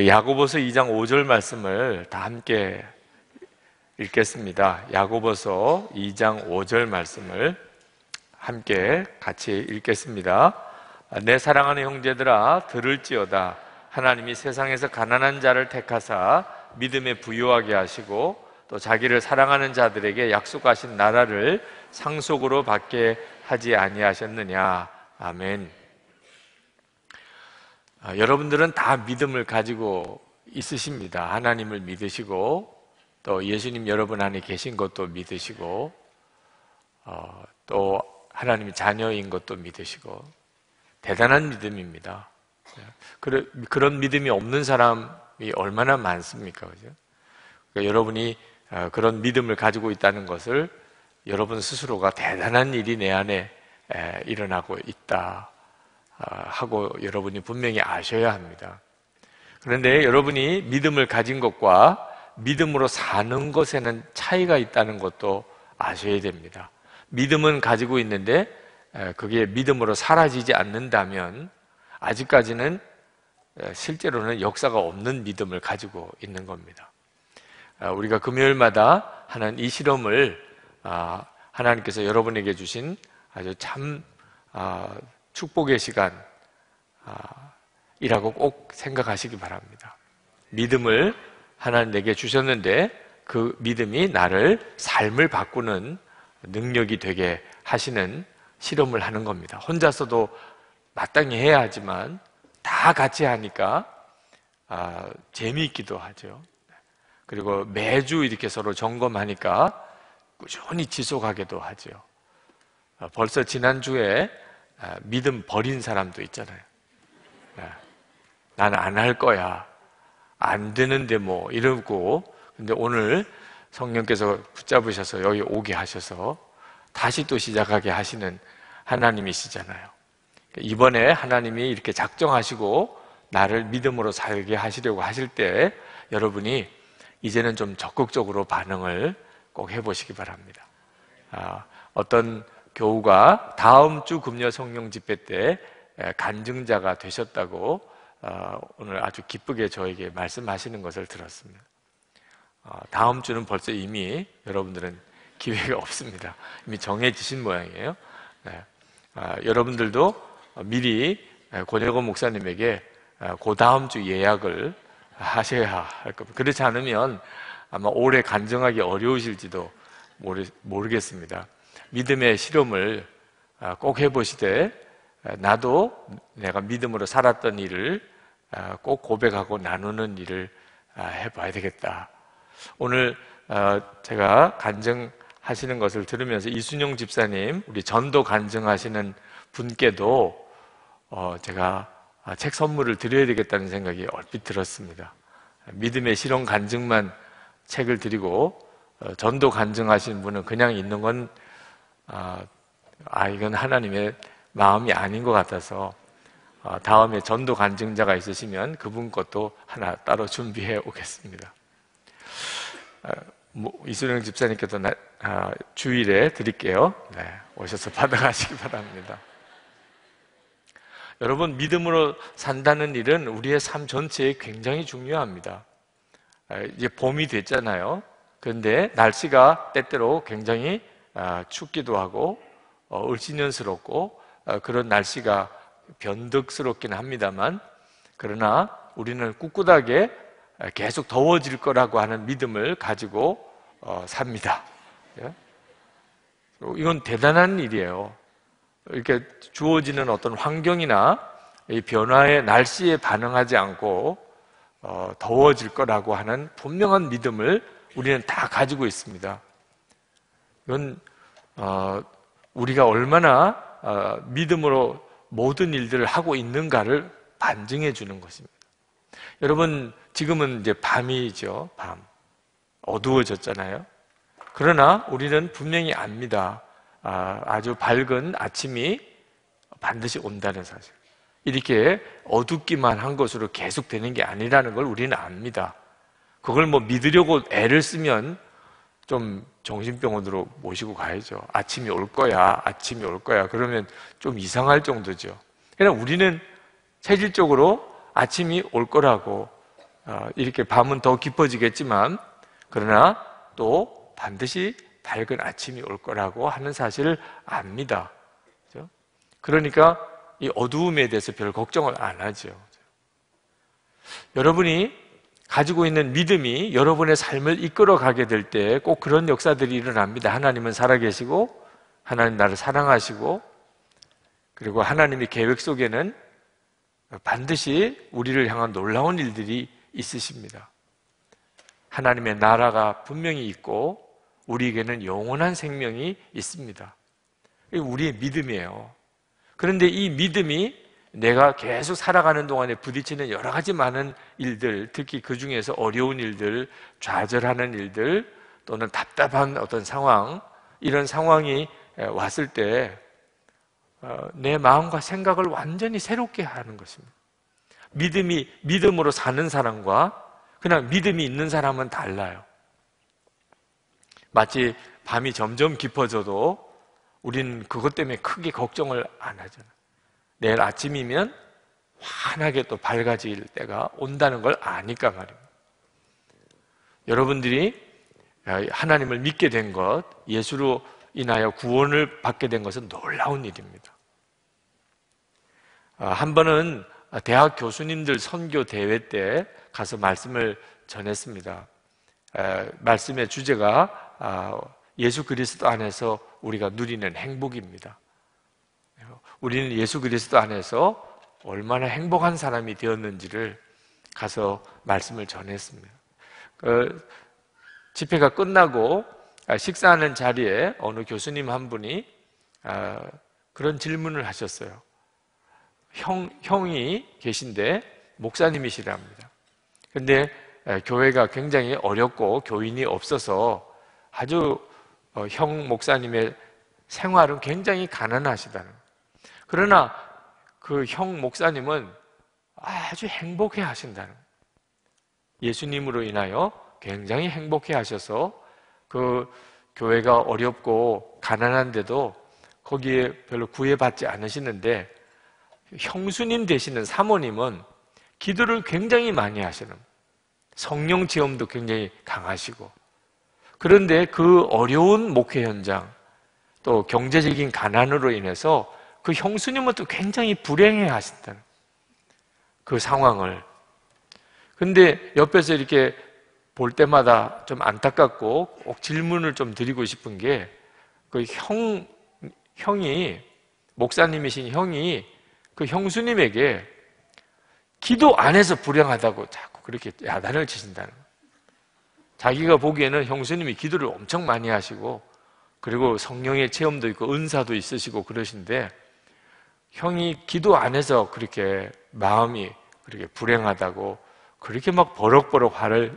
우리 야고보서 2장 5절 말씀을 다 함께 읽겠습니다. 야고보서 2장 5절 말씀을 함께 같이 읽겠습니다. 내 사랑하는 형제들아 들을지어다. 하나님이 세상에서 가난한 자를 택하사 믿음에 부유하게 하시고 또 자기를 사랑하는 자들에게 약속하신 나라를 상속으로 받게 하지 아니하셨느냐. 아멘. 여러분들은 다 믿음을 가지고 있으십니다. 하나님을 믿으시고 또 예수님 여러분 안에 계신 것도 믿으시고 또 하나님의 자녀인 것도 믿으시고 대단한 믿음입니다. 그런 믿음이 없는 사람이 얼마나 많습니까? 그죠? 그러니까 여러분이 그런 믿음을 가지고 있다는 것을 여러분 스스로가 대단한 일이 내 안에 일어나고 있다 하고 여러분이 분명히 아셔야 합니다. 그런데 여러분이 믿음을 가진 것과 믿음으로 사는 것에는 차이가 있다는 것도 아셔야 됩니다. 믿음은 가지고 있는데 그게 믿음으로 사라지지 않는다면 아직까지는 실제로는 역사가 없는 믿음을 가지고 있는 겁니다. 우리가 금요일마다 하는 이 실험을 하나님께서 여러분에게 주신 아주 참 축복의 시간이라고 꼭 생각하시기 바랍니다. 믿음을 하나님 내게 주셨는데 그 믿음이 나를 삶을 바꾸는 능력이 되게 하시는 실험을 하는 겁니다. 혼자서도 마땅히 해야 하지만 다 같이 하니까 재미있기도 하죠. 그리고 매주 이렇게 서로 점검하니까 꾸준히 지속하게도 하죠. 벌써 지난주에 믿음 버린 사람도 있잖아요. 난 안 할 거야, 안 되는데 뭐 이러고. 근데 오늘 성령께서 붙잡으셔서 여기 오게 하셔서 다시 또 시작하게 하시는 하나님이시잖아요. 이번에 하나님이 이렇게 작정하시고 나를 믿음으로 살게 하시려고 하실 때 여러분이 이제는 좀 적극적으로 반응을 꼭 해보시기 바랍니다. 어떤 교우가 다음 주 금요 성령 집회 때 간증자가 되셨다고 오늘 아주 기쁘게 저에게 말씀하시는 것을 들었습니다. 다음 주는 벌써 이미 여러분들은 기회가 없습니다. 이미 정해지신 모양이에요. 여러분들도 미리 권혁원 목사님에게 그 다음 주 예약을 하셔야 할 겁니다. 그렇지 않으면 아마 오래 간증하기 어려우실지도 모르겠습니다. 믿음의 실험을 꼭 해보시되 나도 내가 믿음으로 살았던 일을 꼭 고백하고 나누는 일을 해봐야 되겠다. 오늘 제가 간증하시는 것을 들으면서 이순영 집사님, 우리 전도 간증하시는 분께도 제가 책 선물을 드려야 되겠다는 생각이 얼핏 들었습니다. 믿음의 실험 간증만 책을 드리고 전도 간증하시는 분은 그냥 있는 건 이건 하나님의 마음이 아닌 것 같아서 다음에 전도 간증자가 있으시면 그분 것도 하나 따로 준비해 오겠습니다. 이수령 집사님께도 주일에 드릴게요. 네, 오셔서 받아가시기 바랍니다. 여러분, 믿음으로 산다는 일은 우리의 삶 전체에 굉장히 중요합니다. 이제 봄이 됐잖아요. 그런데 날씨가 때때로 굉장히 춥기도 하고 을씨년스럽고 그런 날씨가 변덕스럽긴 합니다만, 그러나 우리는 꿋꿋하게 계속 더워질 거라고 하는 믿음을 가지고 삽니다. 이건 대단한 일이에요. 이렇게 주어지는 어떤 환경이나 이 변화의 날씨에 반응하지 않고 더워질 거라고 하는 분명한 믿음을 우리는 다 가지고 있습니다. 이건 우리가 얼마나 믿음으로 모든 일들을 하고 있는가를 반증해 주는 것입니다. 여러분, 지금은 이제 밤이죠. 밤 어두워졌잖아요. 그러나 우리는 분명히 압니다. 아주 밝은 아침이 반드시 온다는 사실. 이렇게 어둡기만 한 것으로 계속 되는 게 아니라는 걸 우리는 압니다. 그걸 믿으려고 애를 쓰면 좀 정신병원으로 모시고 가야죠. 아침이 올 거야, 아침이 올 거야. 그러면 좀 이상할 정도죠. 그러나 우리는 체질적으로 아침이 올 거라고 이렇게 밤은 더 깊어지겠지만 그러나 또 반드시 밝은 아침이 올 거라고 하는 사실을 압니다. 그렇죠? 그러니까 이 어두움에 대해서 별 걱정을 안 하죠. 여러분이 가지고 있는 믿음이 여러분의 삶을 이끌어 가게 될 때 꼭 그런 역사들이 일어납니다. 하나님은 살아계시고 하나님 나를 사랑하시고 그리고 하나님의 계획 속에는 반드시 우리를 향한 놀라운 일들이 있으십니다. 하나님의 나라가 분명히 있고 우리에게는 영원한 생명이 있습니다. 우리의 믿음이에요. 그런데 이 믿음이 내가 계속 살아가는 동안에 부딪히는 여러 가지 많은 일들, 특히 그 중에서 어려운 일들, 좌절하는 일들, 또는 답답한 어떤 상황, 이런 상황이 왔을 때 내 마음과 생각을 완전히 새롭게 하는 것입니다. 믿음으로 사는 사람과 그냥 믿음이 있는 사람은 달라요. 마치 밤이 점점 깊어져도 우리는 그것 때문에 크게 걱정을 안 하잖아요. 내일 아침이면 환하게 또 밝아질 때가 온다는 걸 아니까 말입니다. 여러분들이 하나님을 믿게 된 것, 예수로 인하여 구원을 받게 된 것은 놀라운 일입니다. 한 번은 대학 교수님들 선교 대회 때 가서 말씀을 전했습니다. 말씀의 주제가 예수 그리스도 안에서 우리가 누리는 행복입니다. 우리는 예수 그리스도 안에서 얼마나 행복한 사람이 되었는지를 가서 말씀을 전했습니다. 집회가 끝나고 식사하는 자리에 어느 교수님 한 분이 그런 질문을 하셨어요. 형이 계신데 목사님이시랍니다. 그런데 교회가 굉장히 어렵고 교인이 없어서 아주 형 목사님의 생활은 굉장히 가난하시다는 거예요. 그러나 그 형 목사님은 아주 행복해 하신다는 거예요. 예수님으로 인하여 굉장히 행복해 하셔서 그 교회가 어렵고 가난한데도 거기에 별로 구애받지 않으시는데 형수님 되시는 사모님은 기도를 굉장히 많이 하시는 거예요. 성령 체험도 굉장히 강하시고 그런데 그 어려운 목회 현장 또 경제적인 가난으로 인해서 그 형수님은 또 굉장히 불행해 하신다는 그 상황을 근데 옆에서 이렇게 볼 때마다 좀 안타깝고 꼭 질문을 좀 드리고 싶은 게 그 형이 목사님이신 형이 그 형수님에게 기도 안 해서 불행하다고 자꾸 그렇게 야단을 치신다는 거예요. 자기가 보기에는 형수님이 기도를 엄청 많이 하시고 그리고 성령의 체험도 있고 은사도 있으시고 그러신데 형이 기도 안 해서 그렇게 마음이 그렇게 불행하다고 그렇게 막 버럭버럭 화를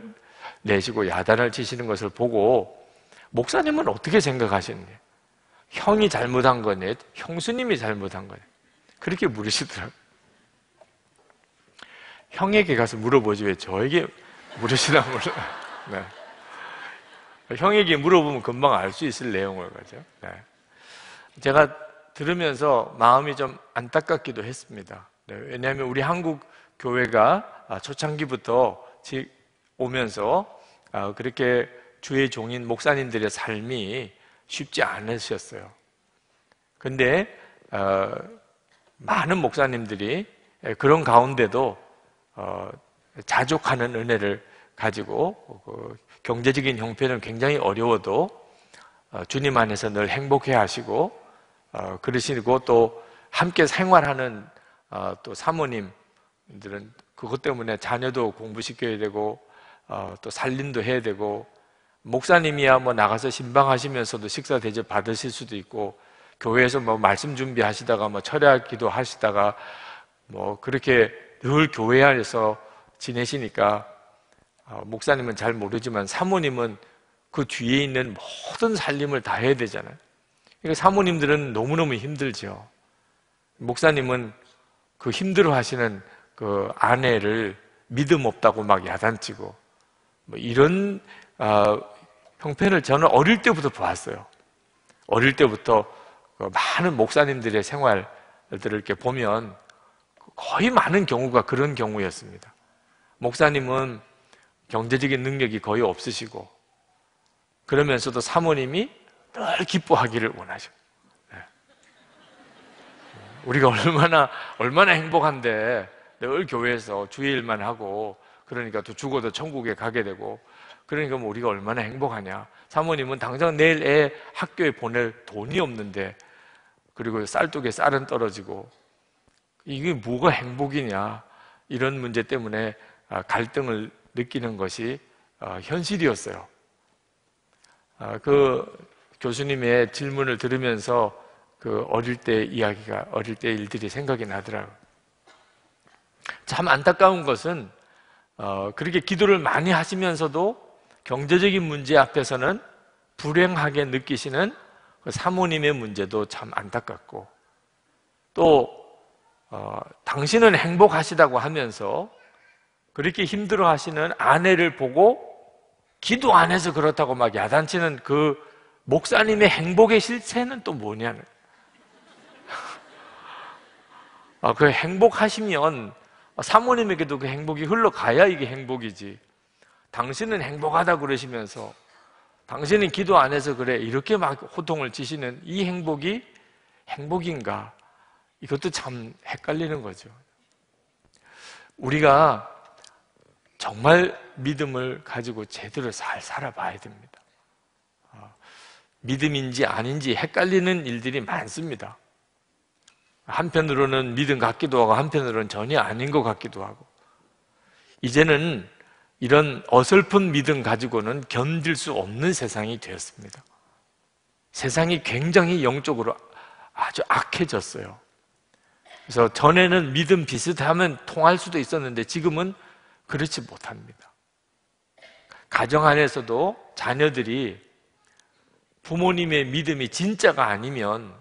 내시고 야단을 치시는 것을 보고 목사님은 어떻게 생각하셨냐? 형이 잘못한 거냐? 형수님이 잘못한 거냐? 그렇게 물으시더라고요. 형에게 가서 물어보지 왜 저에게 물으시나 몰라요. 네. 형에게 물어보면 금방 알 수 있을 내용을 가죠. 네. 제가 들으면서 마음이 좀 안타깝기도 했습니다. 네. 왜냐하면 우리 한국 교회가 초창기부터 오면서 그렇게 주의 종인 목사님들의 삶이 쉽지 않으셨어요. 그런데 많은 목사님들이 그런 가운데도 자족하는 은혜를 가지고 경제적인 형편은 굉장히 어려워도 주님 안에서 늘 행복해 하시고 그러시고 또 함께 생활하는 또 사모님들은 그것 때문에 자녀도 공부시켜야 되고 또 살림도 해야 되고 목사님이야 뭐 나가서 신방하시면서도 식사 대접 받으실 수도 있고 교회에서 뭐 말씀 준비하시다가 뭐 철야 기도하시다가 뭐 그렇게 늘 교회 안에서 지내시니까 목사님은 잘 모르지만 사모님은 그 뒤에 있는 모든 살림을 다 해야 되잖아요. 그러니까 사모님들은 너무너무 힘들죠. 목사님은 그 힘들어하시는 그 아내를 믿음 없다고 막 야단치고 뭐 이런 형편을 저는 어릴 때부터 보았어요. 어릴 때부터 그 많은 목사님들의 생활들을 이렇게 보면 거의 많은 경우가 그런 경우였습니다. 목사님은 경제적인 능력이 거의 없으시고 그러면서도 사모님이 늘 기뻐하기를 원하셔요. 우리가 얼마나 행복한데 늘 교회에서 주일만 하고 그러니까 또 죽어도 천국에 가게 되고 그러니까 뭐 우리가 얼마나 행복하냐. 사모님은 당장 내일 애 학교에 보낼 돈이 없는데 그리고 쌀독에 쌀은 떨어지고 이게 뭐가 행복이냐 이런 문제 때문에 갈등을 느끼는 것이 현실이었어요. 그 교수님의 질문을 들으면서 그 어릴 때 일들이 생각이 나더라고요. 참 안타까운 것은 그렇게 기도를 많이 하시면서도 경제적인 문제 앞에서는 불행하게 느끼시는 그 사모님의 문제도 참 안타깝고 또 당신은 행복하시다고 하면서 그렇게 힘들어 하시는 아내를 보고 기도 안 해서 그렇다고 막 야단치는 그 목사님의 행복의 실체는 또 뭐냐는 그 행복하시면 사모님에게도 그 행복이 흘러가야 이게 행복이지 당신은 행복하다 그러시면서 당신은 기도 안 해서 그래 이렇게 막 호통을 치시는 이 행복이 행복인가 이것도 참 헷갈리는 거죠. 우리가 정말 믿음을 가지고 제대로 잘 살아봐야 됩니다. 믿음인지 아닌지 헷갈리는 일들이 많습니다. 한편으로는 믿음 같기도 하고 한편으로는 전혀 아닌 것 같기도 하고 이제는 이런 어설픈 믿음 가지고는 견딜 수 없는 세상이 되었습니다. 세상이 굉장히 영적으로 아주 악해졌어요. 그래서 전에는 믿음 비슷하면 통할 수도 있었는데 지금은 그렇지 못합니다. 가정 안에서도 자녀들이 부모님의 믿음이 진짜가 아니면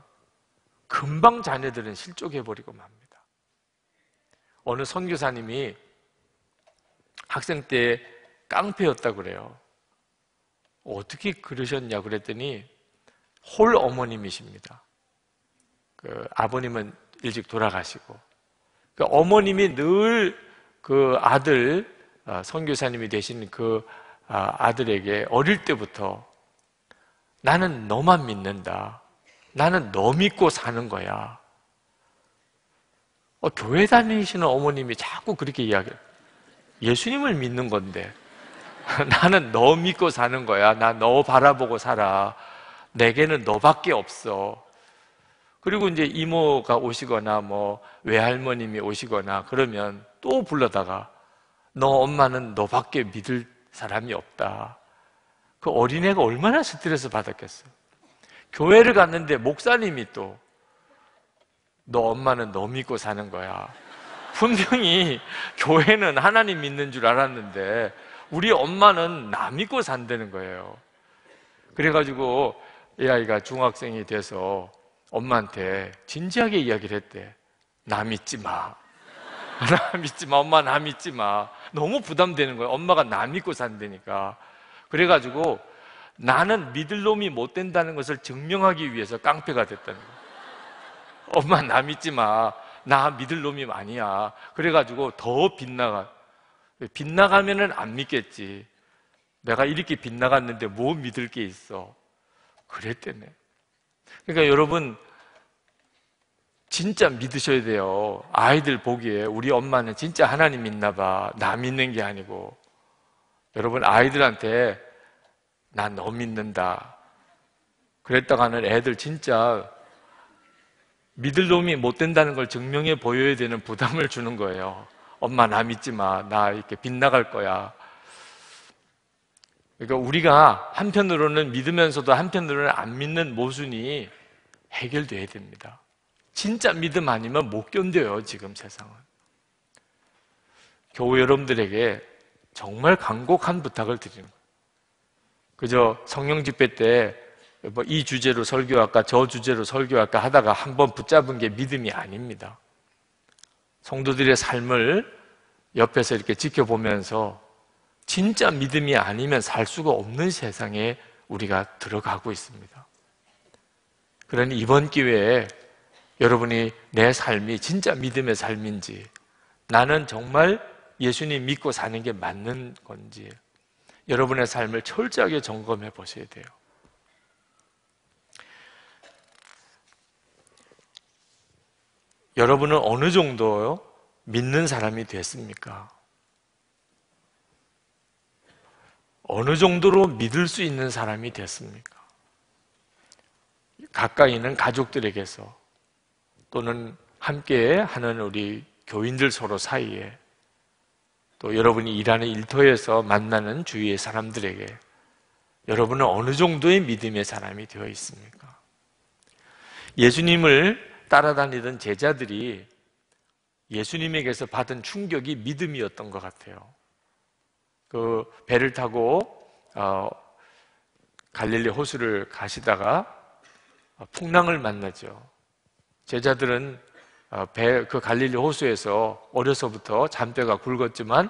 금방 자녀들은 실족해버리고 맙니다. 어느 선교사님이 학생 때 깡패였다고 그래요. 어떻게 그러셨냐 그랬더니 홀 어머님이십니다. 그 아버님은 일찍 돌아가시고 그 어머님이 늘 그 아들 선교사님이 되신 그 아들에게 어릴 때부터 나는 너만 믿는다. 나는 너 믿고 사는 거야. 교회 다니시는 어머님이 자꾸 그렇게 이야기해요. 예수님을 믿는 건데 나는 너 믿고 사는 거야. 나 너 바라보고 살아. 내게는 너밖에 없어. 그리고 이제 이모가 오시거나 뭐 외할머님이 오시거나 그러면 또 불러다가 너 엄마는 너밖에 믿을 사람이 없다. 그 어린애가 얼마나 스트레스 받았겠어요. 교회를 갔는데 목사님이 또 너 엄마는 너 믿고 사는 거야. 분명히 교회는 하나님 믿는 줄 알았는데 우리 엄마는 나 믿고 산다는 거예요. 그래가지고 이 아이가 중학생이 돼서 엄마한테 진지하게 이야기를 했대. 나 믿지 마. 나 믿지 마. 엄마 나 믿지 마. 너무 부담되는 거예요. 엄마가 나 믿고 산다니까. 그래가지고 나는 믿을 놈이 못 된다는 것을 증명하기 위해서 깡패가 됐다는 거예요. 엄마 나 믿지 마. 나 믿을 놈이 아니야. 그래가지고 더 빗나가면은 안 믿겠지. 내가 이렇게 빗나갔는데 뭐 믿을 게 있어. 그랬다며. 그러니까 여러분 진짜 믿으셔야 돼요. 아이들 보기에 우리 엄마는 진짜 하나님 믿나 봐. 나 믿는 게 아니고. 여러분 아이들한테 나 너 믿는다 그랬다가는 애들 진짜 믿을 놈이 못 된다는 걸 증명해 보여야 되는 부담을 주는 거예요. 엄마 나 믿지 마. 나 이렇게 빗나갈 거야. 그러니까 우리가 한편으로는 믿으면서도 한편으로는 안 믿는 모순이 해결돼야 됩니다. 진짜 믿음 아니면 못 견뎌요. 지금 세상은. 교우 여러분들에게 정말 간곡한 부탁을 드리는 거예요. 그저 성령 집회 때 뭐 이 주제로 설교할까 저 주제로 설교할까 하다가 한번 붙잡은 게 믿음이 아닙니다. 성도들의 삶을 옆에서 이렇게 지켜보면서 진짜 믿음이 아니면 살 수가 없는 세상에 우리가 들어가고 있습니다. 그러니 이번 기회에 여러분이 내 삶이 진짜 믿음의 삶인지 나는 정말 예수님 믿고 사는 게 맞는 건지 여러분의 삶을 철저하게 점검해 보셔야 돼요. 여러분은 어느 정도 믿는 사람이 됐습니까? 어느 정도로 믿을 수 있는 사람이 됐습니까? 가까이 있는 가족들에게서 또는 함께 하는 우리 교인들 서로 사이에 또 여러분이 일하는 일터에서 만나는 주위의 사람들에게 여러분은 어느 정도의 믿음의 사람이 되어 있습니까? 예수님을 따라다니던 제자들이 예수님에게서 받은 충격이 믿음이었던 것 같아요. 그 배를 타고 갈릴리 호수를 가시다가 풍랑을 만나죠. 제자들은 그 갈릴리 호수에서 어려서부터 잔뼈가 굵었지만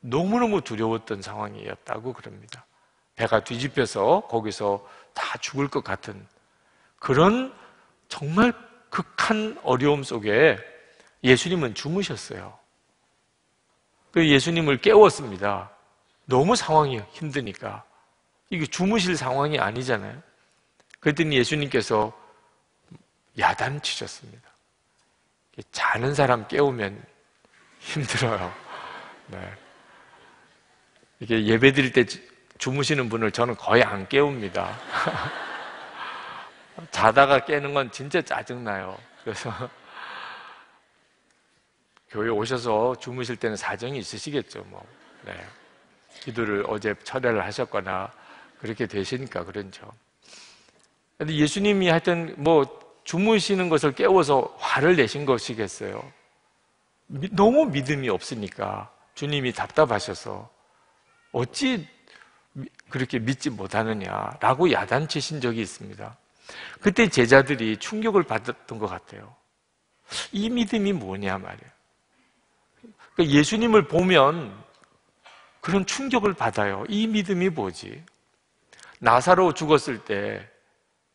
너무너무 두려웠던 상황이었다고 그럽니다. 배가 뒤집혀서 거기서 다 죽을 것 같은 그런 정말 극한 어려움 속에 예수님은 주무셨어요. 그 예수님을 깨웠습니다. 너무 상황이 힘드니까. 이게 주무실 상황이 아니잖아요. 그랬더니 예수님께서 야단치셨습니다. 자는 사람 깨우면 힘들어요. 네. 이게 예배 드릴 때 주무시는 분을 저는 거의 안 깨웁니다. 자다가 깨는 건 진짜 짜증나요. 그래서 교회 오셔서 주무실 때는 사정이 있으시겠죠. 네. 기도를 어제 철회를 하셨거나 그렇게 되시니까 그런죠. 근데 예수님이 하여튼 주무시는 것을 깨워서 화를 내신 것이겠어요. 너무 믿음이 없으니까 주님이 답답하셔서 어찌 그렇게 믿지 못하느냐라고 야단치신 적이 있습니다. 그때 제자들이 충격을 받았던 것 같아요. 이 믿음이 뭐냐 말이에요. 그러니까 예수님을 보면 그런 충격을 받아요. 이 믿음이 뭐지? 나사로 죽었을 때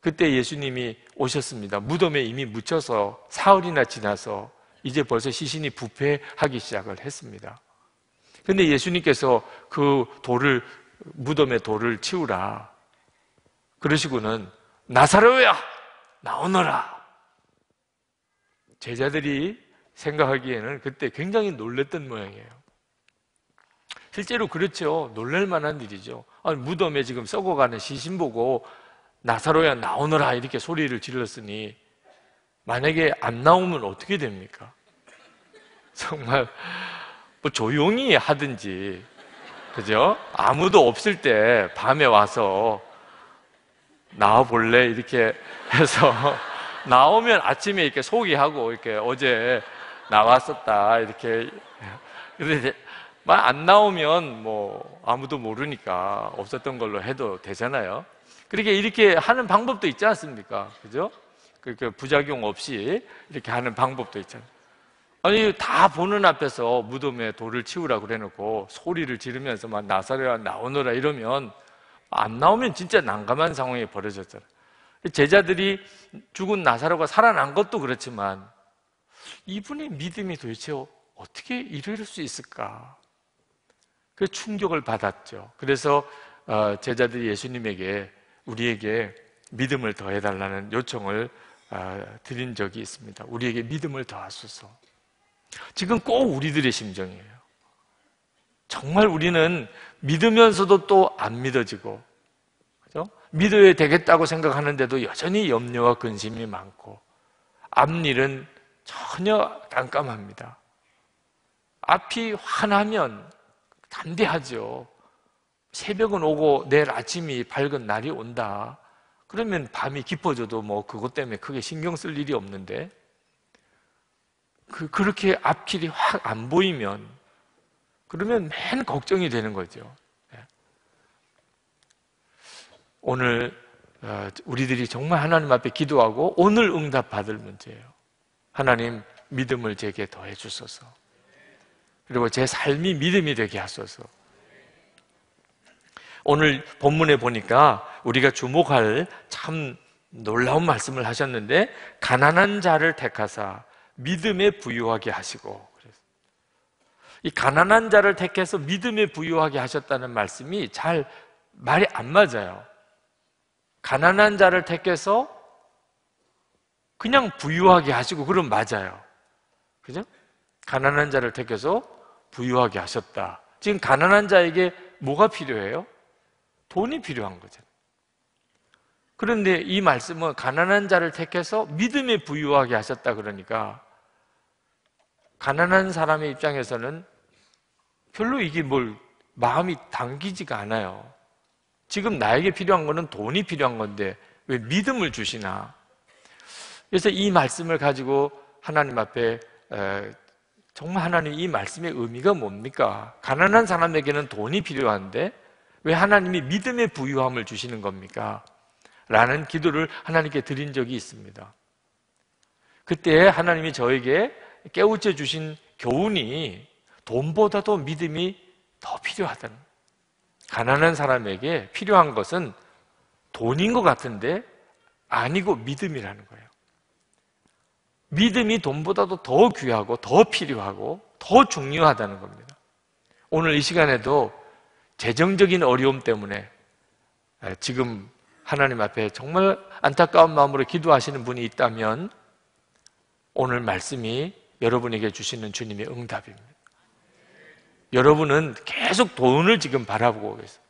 그때 예수님이 오셨습니다. 무덤에 이미 묻혀서 사흘이나 지나서 이제 벌써 시신이 부패하기 시작을 했습니다. 그런데 예수님께서 그 돌을 무덤의 돌을 치우라 그러시고는 나사로야 나오너라. 제자들이 생각하기에는 그때 굉장히 놀랬던 모양이에요. 실제로 그렇죠. 놀랄 만한 일이죠. 아니, 무덤에 지금 썩어가는 시신 보고 나사로야 나오너라 이렇게 소리를 질렀으니 만약에 안 나오면 어떻게 됩니까? 정말 조용히 하든지 그죠? 아무도 없을 때 밤에 와서 나와볼래 이렇게 해서 나오면 아침에 이렇게 소개하고 이렇게 어제 나왔었다 이렇게 근데 안 나오면 아무도 모르니까 없었던 걸로 해도 되잖아요. 그렇게 이렇게 하는 방법도 있지 않습니까? 그죠? 그렇게 부작용 없이 이렇게 하는 방법도 있잖아요. 아니, 다 보는 앞에서 무덤에 돌을 치우라고 그래놓고 소리를 지르면서 막 나사로야 나오너라 이러면 안 나오면 진짜 난감한 상황이 벌어졌잖아요. 제자들이 죽은 나사로가 살아난 것도 그렇지만 이분의 믿음이 도대체 어떻게 이럴 수 있을까? 그 충격을 받았죠. 그래서 제자들이 예수님에게 우리에게 믿음을 더해달라는 요청을 드린 적이 있습니다. 우리에게 믿음을 더하소서. 지금 꼭 우리들의 심정이에요. 정말 우리는 믿으면서도 또 안 믿어지고 그죠? 믿어야 되겠다고 생각하는데도 여전히 염려와 근심이 많고 앞일은 전혀 깜깜합니다. 앞이 환하면 담대하죠. 새벽은 오고 내일 아침이 밝은 날이 온다. 그러면 밤이 깊어져도 그것 때문에 크게 신경 쓸 일이 없는데 그렇게 앞길이 확 안 보이면 그러면 맨 걱정이 되는 거죠. 오늘 우리들이 정말 하나님 앞에 기도하고 오늘 응답받을 문제예요. 하나님 믿음을 제게 더해 주소서. 그리고 제 삶이 믿음이 되게 하소서. 오늘 본문에 보니까 우리가 주목할 참 놀라운 말씀을 하셨는데 가난한 자를 택하사 믿음에 부유하게 하시고 이 가난한 자를 택해서 믿음에 부유하게 하셨다는 말씀이 잘 말이 안 맞아요. 가난한 자를 택해서 그냥 부유하게 하시고 그럼 맞아요. 그죠? 가난한 자를 택해서 부유하게 하셨다. 지금 가난한 자에게 뭐가 필요해요? 돈이 필요한 거잖아요. 그런데 이 말씀은 가난한 자를 택해서 믿음에 부유하게 하셨다 그러니까 가난한 사람의 입장에서는 별로 이게 뭘 마음이 당기지가 않아요. 지금 나에게 필요한 거는 돈이 필요한 건데 왜 믿음을 주시나? 그래서 이 말씀을 가지고 하나님 앞에 정말 하나님 이 말씀의 의미가 뭡니까? 가난한 사람에게는 돈이 필요한데 왜 하나님이 믿음의 부유함을 주시는 겁니까? 라는 기도를 하나님께 드린 적이 있습니다. 그때 하나님이 저에게 깨우쳐 주신 교훈이 돈보다도 믿음이 더 필요하다는 거예요. 가난한 사람에게 필요한 것은 돈인 것 같은데 아니고 믿음이라는 거예요. 믿음이 돈보다도 더 귀하고 더 필요하고 더 중요하다는 겁니다. 오늘 이 시간에도 재정적인 어려움 때문에 지금 하나님 앞에 정말 안타까운 마음으로 기도하시는 분이 있다면 오늘 말씀이 여러분에게 주시는 주님의 응답입니다. 여러분은 계속 돈을 지금 바라보고 계세요.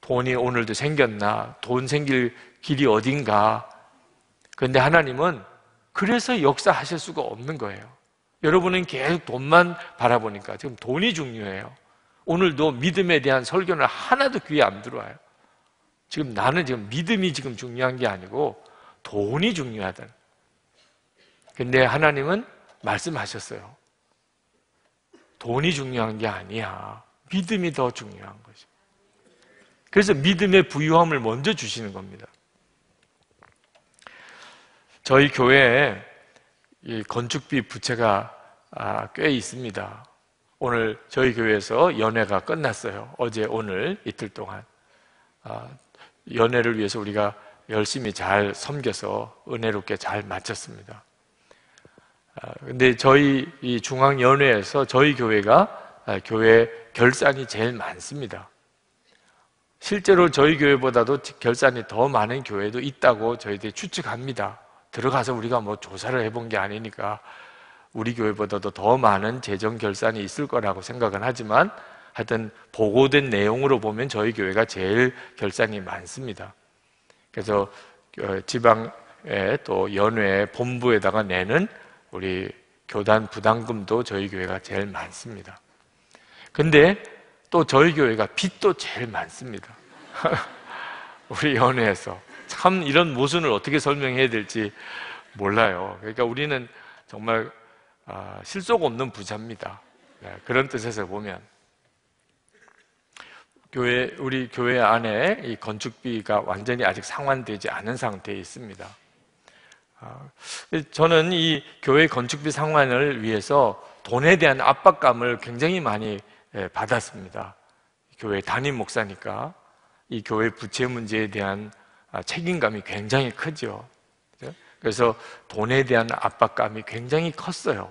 돈이 오늘도 생겼나? 돈 생길 길이 어딘가? 그런데 하나님은 그래서 역사하실 수가 없는 거예요. 여러분은 계속 돈만 바라보니까 지금 돈이 중요해요. 오늘도 믿음에 대한 설교는 하나도 귀에 안 들어와요. 지금 나는 지금 믿음이 지금 중요한 게 아니고 돈이 중요하다. 근데 하나님은 말씀하셨어요. 돈이 중요한 게 아니야. 믿음이 더 중요한 거죠. 그래서 믿음의 부유함을 먼저 주시는 겁니다. 저희 교회에 이 건축비 부채가 꽤 있습니다. 오늘 저희 교회에서 연회가 끝났어요. 어제 오늘 이틀 동안. 연회를 위해서 우리가 열심히 잘 섬겨서 은혜롭게 잘 마쳤습니다. 근데 저희 이 중앙연회에서 저희 교회가 교회 결산이 제일 많습니다. 실제로 저희 교회보다도 결산이 더 많은 교회도 있다고 저희들이 추측합니다. 들어가서 우리가 뭐 조사를 해본 게 아니니까 우리 교회보다도 더 많은 재정 결산이 있을 거라고 생각은 하지만 하여튼 보고된 내용으로 보면 저희 교회가 제일 결산이 많습니다. 그래서 지방에 또 연회 본부에다가 내는 우리 교단 부담금도 저희 교회가 제일 많습니다. 근데 또 저희 교회가 빚도 제일 많습니다. 우리 연회에서 참 이런 모순을 어떻게 설명해야 될지 몰라요. 그러니까 우리는 정말 실속 없는 부자입니다. 그런 뜻에서 보면 교회 우리 교회 안에 이 건축비가 완전히 아직 상환되지 않은 상태에 있습니다. 저는 이 교회 건축비 상환을 위해서 돈에 대한 압박감을 굉장히 많이 받았습니다. 교회 담임 목사니까 이 교회 부채 문제에 대한 책임감이 굉장히 크죠. 그래서 돈에 대한 압박감이 굉장히 컸어요.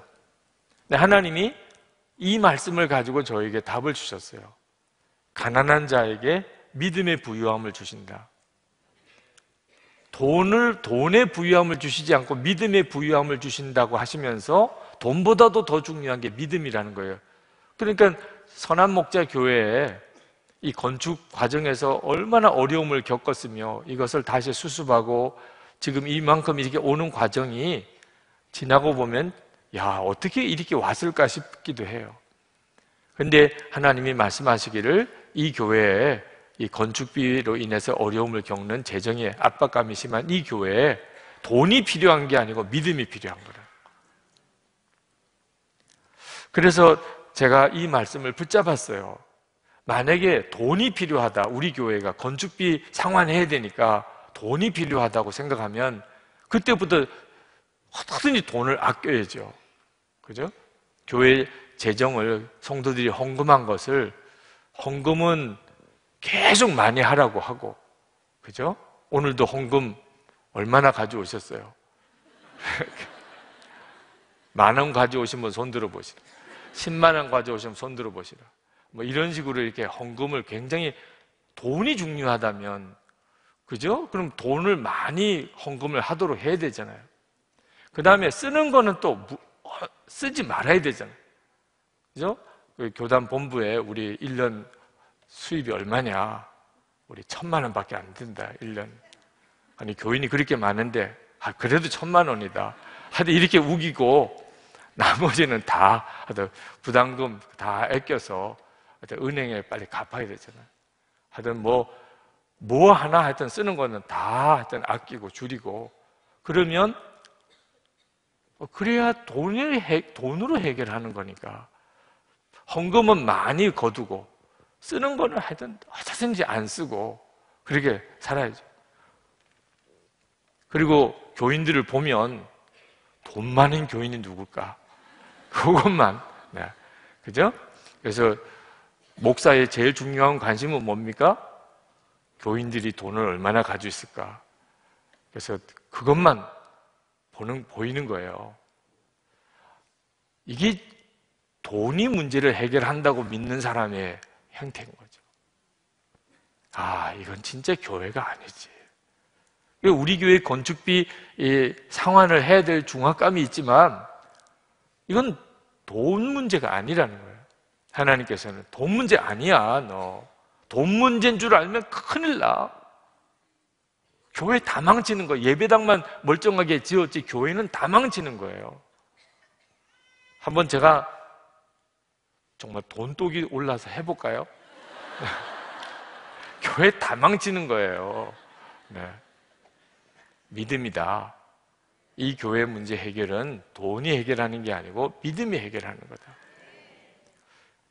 근데 하나님이 이 말씀을 가지고 저에게 답을 주셨어요. 가난한 자에게 믿음의 부유함을 주신다. 돈의 부유함을 주시지 않고 믿음의 부유함을 주신다고 하시면서 돈보다도 더 중요한 게 믿음이라는 거예요. 그러니까 선한목자교회에 이 건축 과정에서 얼마나 어려움을 겪었으며 이것을 다시 수습하고 지금 이만큼 이렇게 오는 과정이 지나고 보면 야, 어떻게 이렇게 왔을까 싶기도 해요. 그런데 하나님이 말씀하시기를 이 교회에 이 건축비로 인해서 어려움을 겪는 재정의 압박감이 심한 이 교회에 돈이 필요한 게 아니고 믿음이 필요한 거예요. 그래서 제가 이 말씀을 붙잡았어요. 만약에 돈이 필요하다, 우리 교회가 건축비 상환해야 되니까 돈이 필요하다고 생각하면 그때부터 어떻게든지 돈을 아껴야죠. 그죠? 교회 재정을 성도들이 헌금한 것을 헌금은 계속 많이 하라고 하고, 그죠? 오늘도 헌금 얼마나 가져오셨어요? 10,000원 가져오신 분 손 들어보시죠. 10만 원 가져오시면 손 들어보시라. 뭐 이런 식으로 이렇게 헌금을 굉장히 돈이 중요하다면, 그죠? 그럼 돈을 많이 헌금을 하도록 해야 되잖아요. 그 다음에 쓰는 거는 또 쓰지 말아야 되잖아요. 그죠? 그 교단 본부에 우리 1년 수입이 얼마냐? 우리 1000만 원 밖에 안 된다, 1년. 아니, 교인이 그렇게 많은데, 아, 그래도 1000만 원이다. 하여튼 이렇게 우기고, 나머지는 다, 하여튼 부담금 다 아껴서, 하여튼 은행에 빨리 갚아야 되잖아요. 하여튼 뭐 하나 하여튼 쓰는 거는 다 하여튼 아끼고 줄이고, 그러면, 그래야 돈으로 해결하는 거니까. 헌금은 많이 거두고, 쓰는 거는 하여튼 어쩌든지 안 쓰고, 그렇게 살아야죠. 그리고 교인들을 보면, 돈 많은 교인이 누굴까? 그것만. 네. 그죠? 그래서, 목사의 제일 중요한 관심은 뭡니까? 교인들이 돈을 얼마나 가지고 있을까? 그래서 그것만 보이는 거예요. 이게 돈이 문제를 해결한다고 믿는 사람의 형태인 거죠. 아, 이건 진짜 교회가 아니지. 우리 교회 건축비 상환을 해야 될 중압감이 있지만 이건 돈 문제가 아니라는 거예요. 하나님께서는 돈 문제 아니야, 너. 돈 문제인 줄 알면 큰일 나. 교회 다 망치는 거예요. 예배당만 멀쩡하게 지었지 교회는 다 망치는 거예요. 한번 제가 정말 돈독이 올라서 해볼까요? 교회 다 망치는 거예요. 네. 믿음이다. 이 교회 문제 해결은 돈이 해결하는 게 아니고 믿음이 해결하는 거다.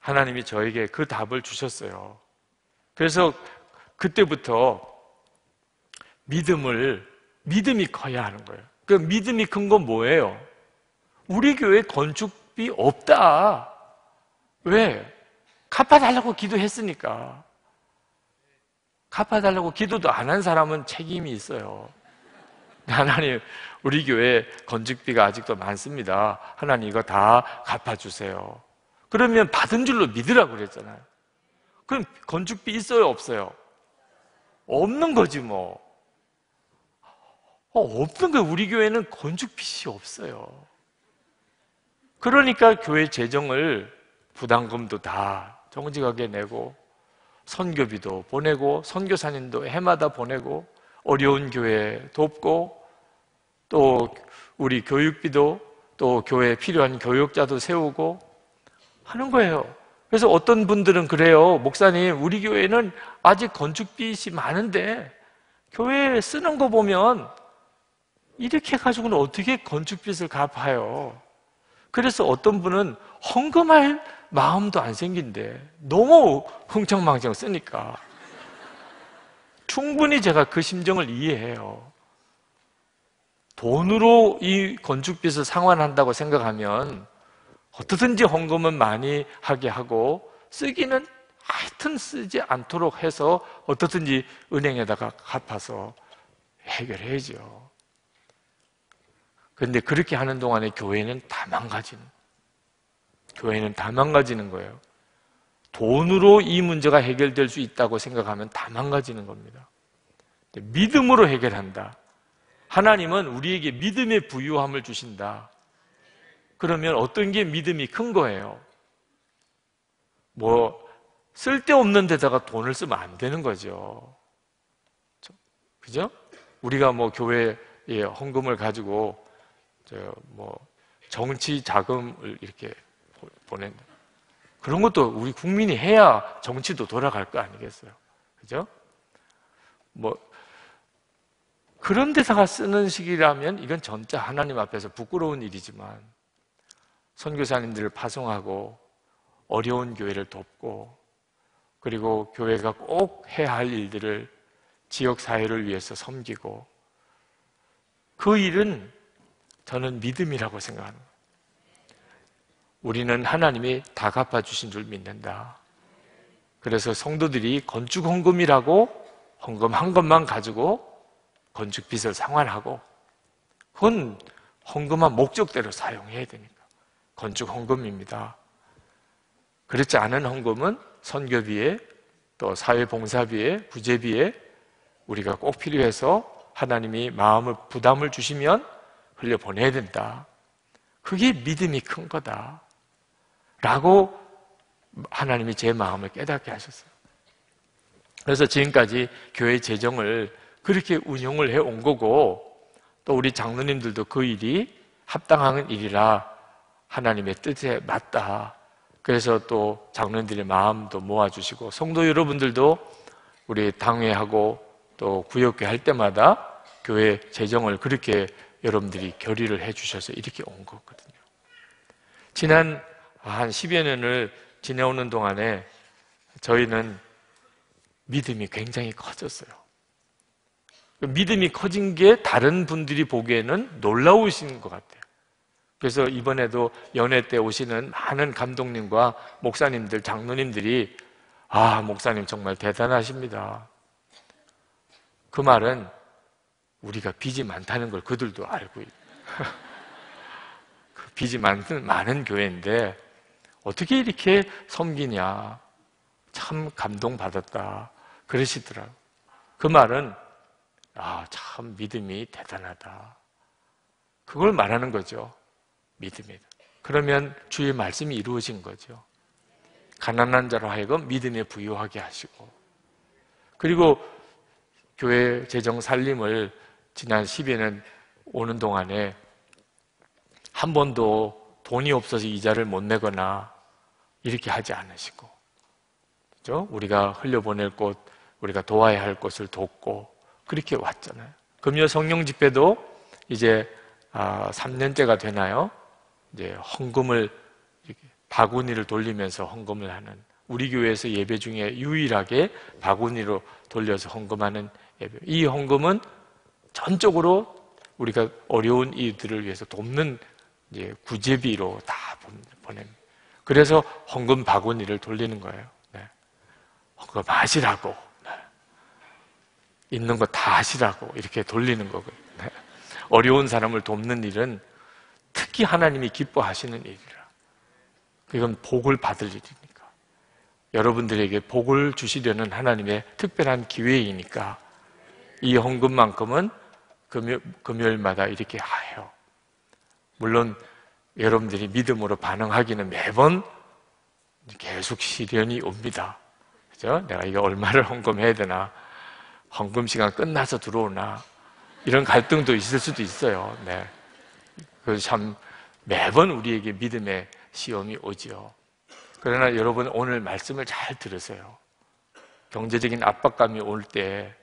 하나님이 저에게 그 답을 주셨어요. 그래서 그때부터 믿음이 커야 하는 거예요. 그 믿음이 큰 건 뭐예요? 우리 교회 건축비 없다. 왜? 갚아달라고 기도했으니까. 갚아달라고 기도도 안 한 사람은 책임이 있어요. 하나님, 우리 교회 건축비가 아직도 많습니다. 하나님, 이거 다 갚아주세요. 그러면 받은 줄로 믿으라고 그랬잖아요. 그럼 건축비 있어요, 없어요? 없는 거지 뭐. 없는 거예요. 우리 교회는 건축빚이 없어요. 그러니까 교회 재정을 부담금도 다 정직하게 내고 선교비도 보내고 선교사님도 해마다 보내고 어려운 교회 돕고 또 우리 교육비도 또 교회에 필요한 교육자도 세우고 하는 거예요. 그래서 어떤 분들은 그래요. 목사님, 우리 교회는 아직 건축빚이 많은데 교회에 쓰는 거 보면 이렇게 해가지고는 어떻게 건축빚을 갚아요. 그래서 어떤 분은 헌금할 마음도 안 생긴대. 너무 흥청망청 쓰니까. 충분히 제가 그 심정을 이해해요. 돈으로 이 건축빚을 상환한다고 생각하면 어떻든지 헌금은 많이 하게 하고 쓰기는 하여튼 쓰지 않도록 해서 어떻든지 은행에다가 갚아서 해결해야죠. 그런데 그렇게 하는 동안에 교회는 다 망가지는 거예요. 돈으로 이 문제가 해결될 수 있다고 생각하면 다 망가지는 겁니다. 믿음으로 해결한다. 하나님은 우리에게 믿음의 부유함을 주신다. 그러면 어떤 게 믿음이 큰 거예요? 뭐 쓸데없는 데다가 돈을 쓰면 안 되는 거죠. 그죠? 우리가 뭐 교회에 헌금을 가지고 뭐 정치 자금을 이렇게 보낸다. 그런 것도 우리 국민이 해야 정치도 돌아갈 거 아니겠어요? 그죠? 뭐 그런 데다가 쓰는 식이라면 이건 진짜 하나님 앞에서 부끄러운 일이지만 선교사님들을 파송하고 어려운 교회를 돕고 그리고 교회가 꼭 해야 할 일들을 지역사회를 위해서 섬기고 그 일은 저는 믿음이라고 생각합니다. 우리는 하나님이 다 갚아주신 줄 믿는다. 그래서 성도들이 건축헌금이라고 헌금한 것만 가지고 건축빚을 상환하고 그건 헌금한 목적대로 사용해야 됩니다. 건축 헌금입니다. 그렇지 않은 헌금은 선교비에 또 사회봉사비에 구제비에 우리가 꼭 필요해서 하나님이 마음을 부담을 주시면 흘려보내야 된다. 그게 믿음이 큰 거다 라고 하나님이 제 마음을 깨닫게 하셨어요. 그래서 지금까지 교회 재정을 그렇게 운용을 해온 거고, 또 우리 장로님들도 그 일이 합당한 일이라 하나님의 뜻에 맞다. 그래서 또 장로님들의 마음도 모아주시고, 성도 여러분들도 우리 당회하고 또 구역회 할 때마다 교회 재정을 그렇게 여러분들이 결의를 해주셔서 이렇게 온 거거든요. 지난 한 10여 년을 지내오는 동안에 저희는 믿음이 굉장히 커졌어요. 믿음이 커진 게 다른 분들이 보기에는 놀라우신 것 같아요. 그래서 이번에도 연회 때 오시는 많은 감독님과 목사님들, 장로님들이 아, 목사님 정말 대단하십니다. 그 말은 우리가 빚이 많다는 걸 그들도 알고 있고 빚이 많은 교회인데 어떻게 이렇게 섬기냐, 참 감동받았다 그러시더라고요. 그 말은 아, 참 믿음이 대단하다 그걸 말하는 거죠. 믿음이다. 그러면 주의 말씀이 이루어진 거죠. 가난한 자로 하여금 믿음에 부유하게 하시고, 그리고 교회 재정 살림을 지난 10여 년 오는 동안에 한 번도 돈이 없어서 이자를 못 내거나 이렇게 하지 않으시고, 그죠? 우리가 흘려보낼 곳, 우리가 도와야 할 것을 돕고 그렇게 왔잖아요. 금요 성령 집회도 이제 3년째가 되나요? 이제 헌금을 바구니를 돌리면서 헌금을 하는, 우리 교회에서 예배 중에 유일하게 바구니로 돌려서 헌금하는 예배. 이 헌금은 전적으로 우리가 어려운 이들을 위해서 돕는 이제 구제비로 다 보냅니다. 그래서 헌금 바구니를 돌리는 거예요. 네. 헌금 하시라고, 네. 있는 거 다 하시라고 이렇게 돌리는 거고요. 네. 어려운 사람을 돕는 일은 특히 하나님이 기뻐하시는 일이라. 이건 복을 받을 일이니까, 여러분들에게 복을 주시려는 하나님의 특별한 기회이니까 이 헌금만큼은 금요일마다 이렇게 해요. 물론 여러분들이 믿음으로 반응하기는 매번 계속 시련이 옵니다. 그죠? 내가 이거 얼마를 헌금해야 되나, 헌금 시간 끝나서 들어오나, 이런 갈등도 있을 수도 있어요. 네. 그래서 참 매번 우리에게 믿음의 시험이 오지요. 그러나 여러분 오늘 말씀을 잘 들으세요. 경제적인 압박감이 올 때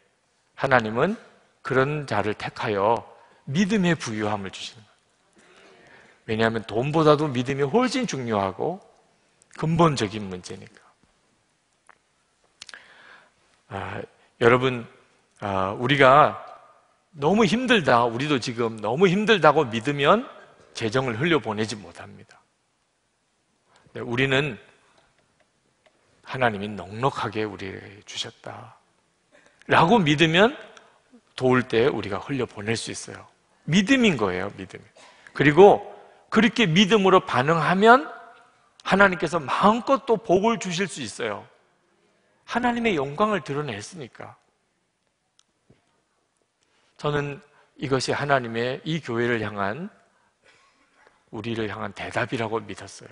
하나님은 그런 자를 택하여 믿음의 부유함을 주시는 거예요. 왜냐하면 돈보다도 믿음이 훨씬 중요하고 근본적인 문제니까. 여러분, 우리가 너무 힘들다, 우리도 지금 너무 힘들다고 믿으면 재정을 흘려보내지 못합니다. 우리는 하나님이 넉넉하게 우리에게 주셨다 라고 믿으면 도울 때 우리가 흘려보낼 수 있어요. 믿음인 거예요, 믿음. 그리고 그렇게 믿음으로 반응하면 하나님께서 마음껏 또 복을 주실 수 있어요. 하나님의 영광을 드러냈으니까. 저는 이것이 하나님의 이 교회를 향한, 우리를 향한 대답이라고 믿었어요.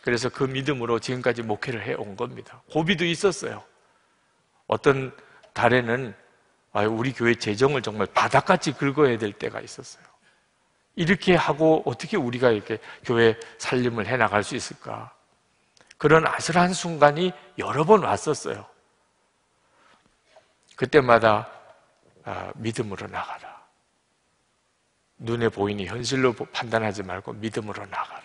그래서 그 믿음으로 지금까지 목회를 해온 겁니다. 고비도 있었어요. 어떤 달에는 우리 교회 재정을 정말 바닥같이 긁어야 될 때가 있었어요. 이렇게 하고 어떻게 우리가 이렇게 교회 살림을 해나갈 수 있을까? 그런 아슬한 순간이 여러 번 왔었어요. 그때마다 믿음으로 나가라. 눈에 보이니 현실로 판단하지 말고 믿음으로 나가라.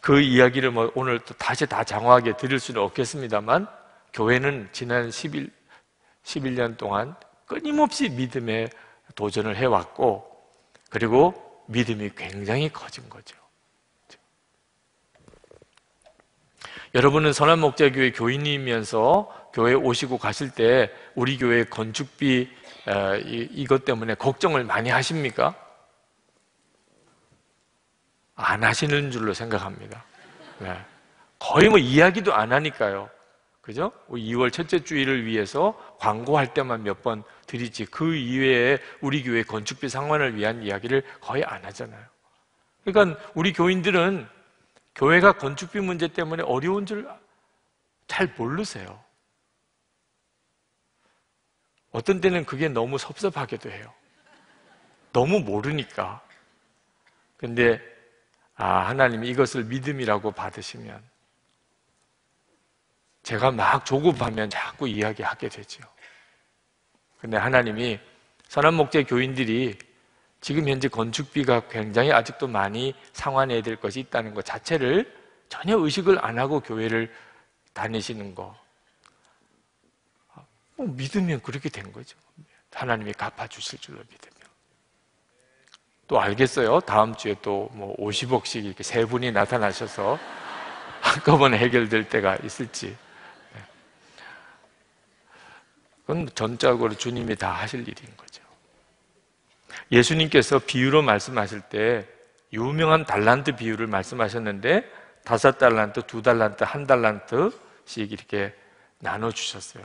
그 이야기를 뭐 오늘 또 다시 다 장황하게 드릴 수는 없겠습니다만, 교회는 지난 11년 동안 끊임없이 믿음에 도전을 해왔고, 그리고 믿음이 굉장히 커진 거죠. 여러분은 선한목자교회 교인이면서 교회 오시고 가실 때 우리 교회 건축비 이것 때문에 걱정을 많이 하십니까? 안 하시는 줄로 생각합니다. 거의 뭐 이야기도 안 하니까요. 그죠? 2월 첫째 주일을 위해서 광고할 때만 몇 번 드리지, 그 이외에 우리 교회 건축비 상환을 위한 이야기를 거의 안 하잖아요. 그러니까 우리 교인들은 교회가 건축비 문제 때문에 어려운 줄 잘 모르세요. 어떤 때는 그게 너무 섭섭하기도 해요. 너무 모르니까. 근데 하나님이 이것을 믿음이라고 받으시면 제가 막 조급하면 자꾸 이야기하게 되죠. 근데 하나님이 선한목자 교인들이 지금 현재 건축비가 굉장히 아직도 많이 상환해야 될 것이 있다는 것 자체를 전혀 의식을 안 하고 교회를 다니시는 거, 믿으면 그렇게 된 거죠. 하나님이 갚아주실 줄로 믿으면. 또 알겠어요. 다음 주에 또 뭐 50억씩 이렇게 세 분이 나타나셔서 한꺼번에 해결될 때가 있을지. 그건 전적으로 주님이 다 하실 일인 거죠. 예수님께서 비유로 말씀하실 때 유명한 달란트 비유를 말씀하셨는데 5달란트, 2달란트, 1달란트씩 이렇게 나눠주셨어요.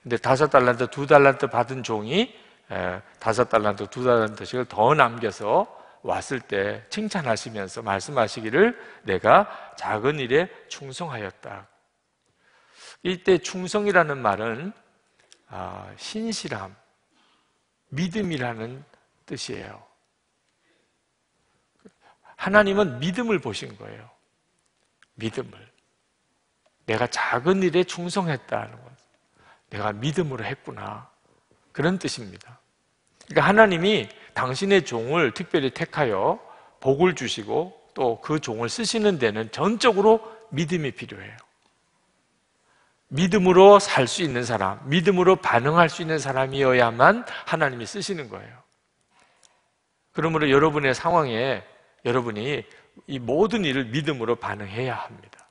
근데 5달란트, 2달란트 받은 종이 5달란트, 2달란트씩을 더 남겨서 왔을 때 칭찬하시면서 말씀하시기를 내가 작은 일에 충성하였다. 이때 충성이라는 말은 신실함, 믿음이라는 뜻이에요. 하나님은 믿음을 보신 거예요. 믿음을. 내가 작은 일에 충성했다는 것. 내가 믿음으로 했구나. 그런 뜻입니다. 그러니까 하나님이 당신의 종을 특별히 택하여 복을 주시고 또 그 종을 쓰시는 데는 전적으로 믿음이 필요해요. 믿음으로 살 수 있는 사람, 믿음으로 반응할 수 있는 사람이어야만 하나님이 쓰시는 거예요. 그러므로 여러분의 상황에 여러분이 이 모든 일을 믿음으로 반응해야 합니다.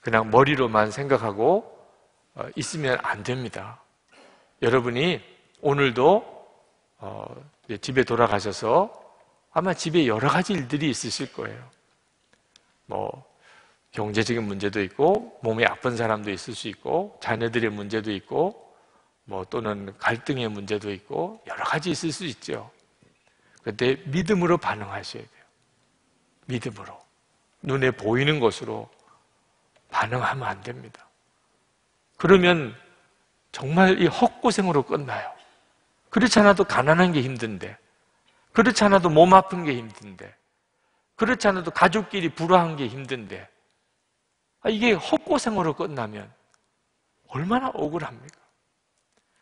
그냥 머리로만 생각하고 있으면 안 됩니다. 여러분이 오늘도 집에 돌아가셔서 아마 집에 여러 가지 일들이 있으실 거예요. 뭐 경제적인 문제도 있고 몸이 아픈 사람도 있을 수 있고 자녀들의 문제도 있고 뭐 또는 갈등의 문제도 있고 여러 가지 있을 수 있죠. 그때 믿음으로 반응하셔야 돼요. 믿음으로. 눈에 보이는 것으로 반응하면 안 됩니다. 그러면 정말 이 헛고생으로 끝나요. 그렇지 않아도 가난한 게 힘든데, 그렇지 않아도 몸 아픈 게 힘든데, 그렇지 않아도 가족끼리 불화한 게 힘든데, 이게 헛고생으로 끝나면 얼마나 억울합니까?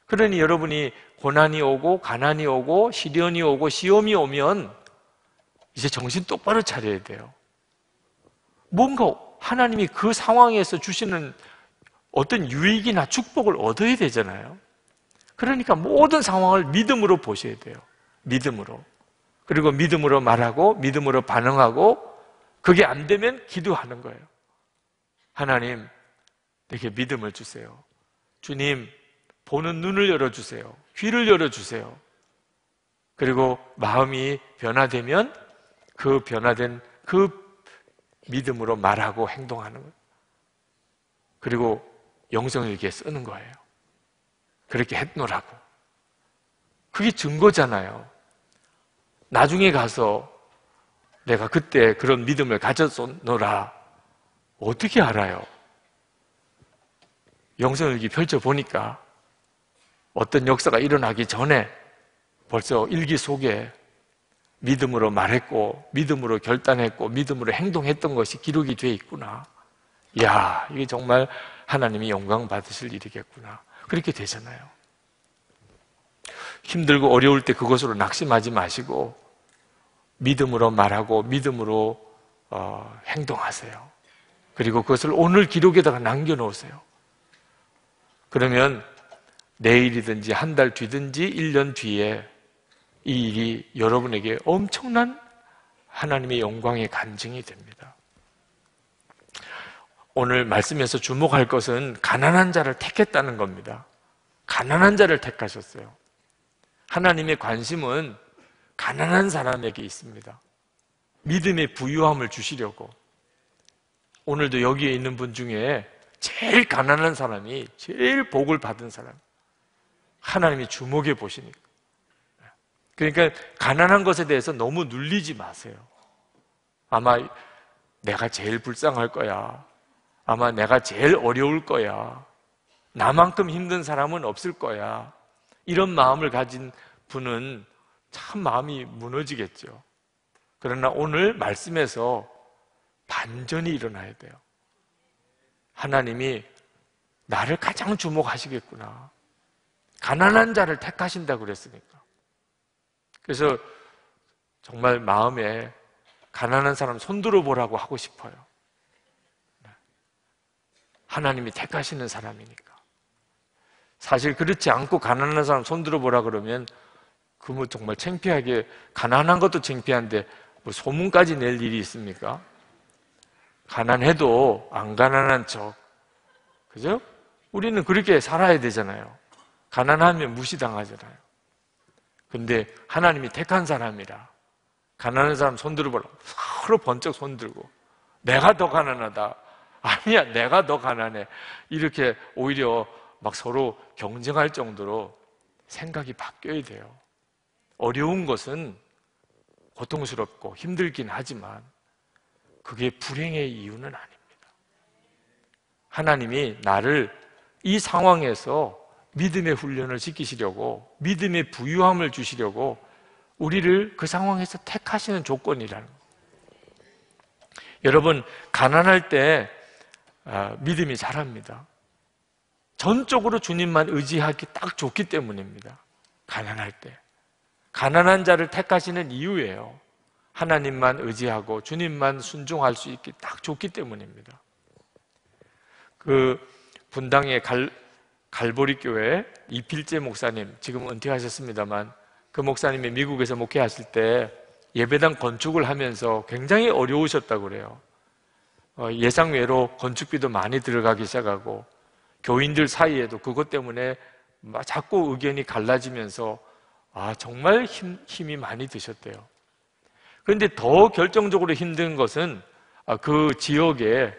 그러니 여러분이 고난이 오고 가난이 오고 시련이 오고 시험이 오면 이제 정신 똑바로 차려야 돼요. 뭔가 하나님이 그 상황에서 주시는 어떤 유익이나 축복을 얻어야 되잖아요. 그러니까 모든 상황을 믿음으로 보셔야 돼요. 믿음으로. 그리고 믿음으로 말하고 믿음으로 반응하고 그게 안 되면 기도하는 거예요. 하나님, 내게 믿음을 주세요. 주님, 보는 눈을 열어주세요. 귀를 열어주세요. 그리고 마음이 변화되면 그 변화된 그 믿음으로 말하고 행동하는 거예요. 그리고 영성일기에 쓰는 거예요. 그렇게 했노라고. 그게 증거잖아요. 나중에 가서 내가 그때 그런 믿음을 가졌노라 어떻게 알아요? 영성일기 펼쳐보니까 어떤 역사가 일어나기 전에 벌써 일기 속에 믿음으로 말했고 믿음으로 결단했고 믿음으로 행동했던 것이 기록이 돼 있구나. 이야, 이게 정말 하나님이 영광 받으실 일이겠구나. 그렇게 되잖아요. 힘들고 어려울 때 그것으로 낙심하지 마시고 믿음으로 말하고 믿음으로 행동하세요. 그리고 그것을 오늘 기록에다가 남겨놓으세요. 그러면 내일이든지 한 달 뒤든지 1년 뒤에 이 일이 여러분에게 엄청난 하나님의 영광의 간증이 됩니다. 오늘 말씀에서 주목할 것은 가난한 자를 택했다는 겁니다. 가난한 자를 택하셨어요. 하나님의 관심은 가난한 사람에게 있습니다. 믿음의 부유함을 주시려고 오늘도 여기에 있는 분 중에 제일 가난한 사람이 제일 복을 받은 사람, 하나님이 주목해 보시니까. 그러니까 가난한 것에 대해서 너무 눌리지 마세요. 아마 내가 제일 불쌍할 거야, 아마 내가 제일 어려울 거야, 나만큼 힘든 사람은 없을 거야, 이런 마음을 가진 분은 참 마음이 무너지겠죠. 그러나 오늘 말씀에서 반전이 일어나야 돼요. 하나님이 나를 가장 주목하시겠구나. 가난한 자를 택하신다고 그랬으니까. 그래서 정말 마음에 가난한 사람 손들어 보라고 하고 싶어요. 하나님이 택하시는 사람이니까. 사실 그렇지 않고 가난한 사람 손들어 보라 그러면 그 뭐 정말 창피하게, 가난한 것도 창피한데 뭐 소문까지 낼 일이 있습니까? 가난해도 안 가난한 척, 그죠? 우리는 그렇게 살아야 되잖아요. 가난하면 무시당하잖아요. 근데 하나님이 택한 사람이라 가난한 사람 손들어 보라고 서로 번쩍 손들고, 내가 더 가난하다, 아니야 내가 더 가난해, 이렇게 오히려 막 서로 경쟁할 정도로 생각이 바뀌어야 돼요. 어려운 것은 고통스럽고 힘들긴 하지만 그게 불행의 이유는 아닙니다. 하나님이 나를 이 상황에서 믿음의 훈련을 시키시려고, 믿음의 부유함을 주시려고 우리를 그 상황에서 택하시는 조건이라는 거예요. 여러분, 가난할 때 믿음이 자랍니다. 전적으로 주님만 의지하기 딱 좋기 때문입니다. 가난할 때. 가난한 자를 택하시는 이유예요. 하나님만 의지하고 주님만 순종할 수 있기 딱 좋기 때문입니다. 그 분당의 갈보리교회 이필재 목사님, 지금 은퇴하셨습니다만, 그 목사님이 미국에서 목회하실 때 예배당 건축을 하면서 굉장히 어려우셨다고 그래요. 예상외로 건축비도 많이 들어가기 시작하고, 교인들 사이에도 그것 때문에 자꾸 의견이 갈라지면서 정말 힘이 많이 드셨대요. 그런데 더 결정적으로 힘든 것은 그 지역에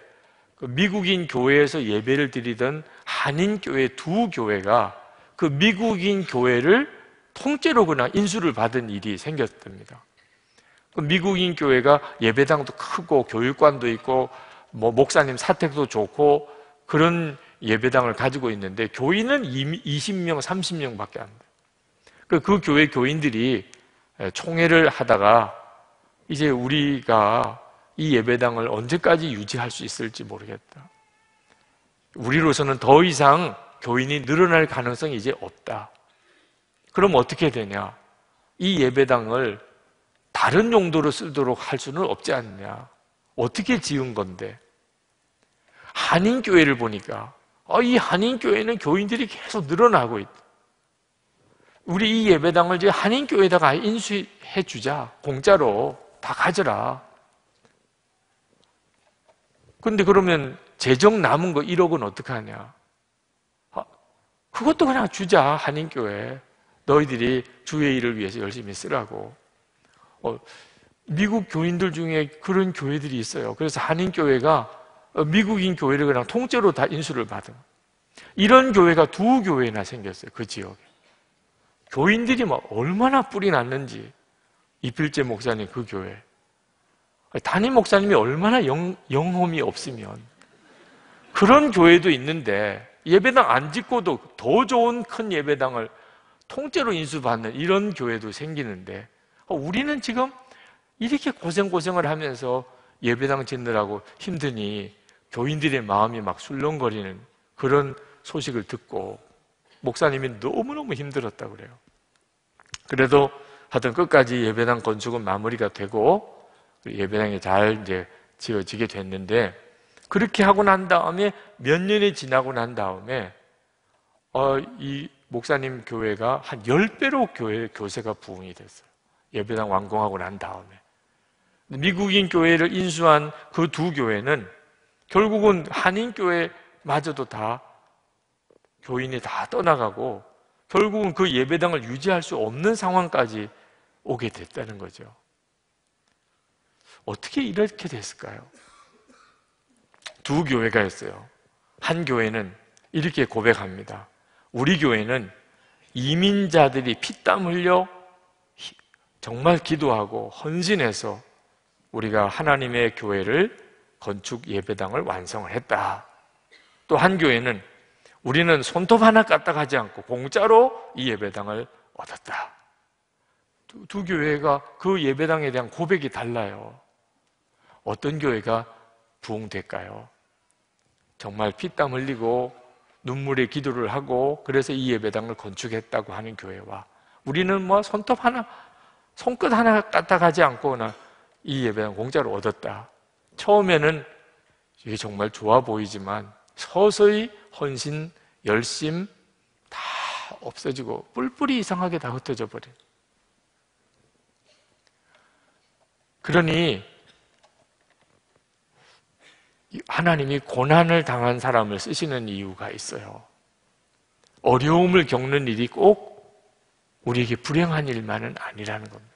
미국인 교회에서 예배를 드리던 한인교회 두 교회가 그 미국인 교회를 통째로 그냥 인수를 받은 일이 생겼답니다. 그 미국인 교회가 예배당도 크고 교육관도 있고 뭐 목사님 사택도 좋고 그런 예배당을 가지고 있는데 교인은 20명, 30명밖에 안 돼요. 그 교회 교인들이 총회를 하다가 이제 우리가 이 예배당을 언제까지 유지할 수 있을지 모르겠다, 우리로서는 더 이상 교인이 늘어날 가능성이 이제 없다, 그럼 어떻게 되냐, 이 예배당을 다른 용도로 쓰도록 할 수는 없지 않냐, 어떻게 지은 건데. 한인교회를 보니까 이 한인교회는 교인들이 계속 늘어나고 있다, 우리 이 예배당을 이제 한인교회에다가 인수해 주자, 공짜로 다 가져라. 근데 그러면 재정 남은 거 1억은 어떡하냐? 그것도 그냥 주자, 한인교회. 너희들이 주의 일을 위해서 열심히 쓰라고. 미국 교인들 중에 그런 교회들이 있어요. 그래서 한인교회가 미국인 교회를 그냥 통째로 다 인수를 받은. 이런 교회가 두 교회나 생겼어요, 그 지역에. 교인들이 막 얼마나 뿔이 났는지, 이필재 목사님 그 교회. 담임 목사님이 얼마나 영험이 없으면, 그런 교회도 있는데 예배당 안 짓고도 더 좋은 큰 예배당을 통째로 인수받는 이런 교회도 생기는데, 우리는 지금 이렇게 고생고생을 하면서 예배당 짓느라고 힘드니 교인들의 마음이 막 술렁거리는 그런 소식을 듣고 목사님이 너무너무 힘들었다고 그래요. 그래도 하여튼 끝까지 예배당 건축은 마무리가 되고 예배당이 잘 이제 지어지게 됐는데, 그렇게 하고 난 다음에 몇 년이 지나고 난 다음에 이 목사님 교회가 한 10배로 교세가 부흥이 됐어요. 예배당 완공하고 난 다음에. 미국인 교회를 인수한 그 두 교회는 결국은 한인교회마저도 다 교인이 다 떠나가고 결국은 그 예배당을 유지할 수 없는 상황까지 오게 됐다는 거죠. 어떻게 이렇게 됐을까요? 두 교회가 있어요. 한 교회는 이렇게 고백합니다. 우리 교회는 이민자들이 피땀 흘려 정말 기도하고 헌신해서 우리가 하나님의 교회를 건축 예배당을 완성을 했다. 또 한 교회는 우리는 손톱 하나 까딱하지 않고 공짜로 이 예배당을 얻었다. 두 교회가 그 예배당에 대한 고백이 달라요. 어떤 교회가 부흥될까요? 정말 피땀 흘리고 눈물의 기도를 하고 그래서 이 예배당을 건축했다고 하는 교회와, 우리는 뭐 손톱 하나, 손끝 하나 까딱하지 않고 이 예배당 공짜로 얻었다. 처음에는 이게 정말 좋아 보이지만 서서히 헌신, 열심 다 없어지고 뿔뿔이 이상하게 다 흩어져 버려요. 그러니 하나님이 고난을 당한 사람을 쓰시는 이유가 있어요. 어려움을 겪는 일이 꼭 우리에게 불행한 일만은 아니라는 겁니다.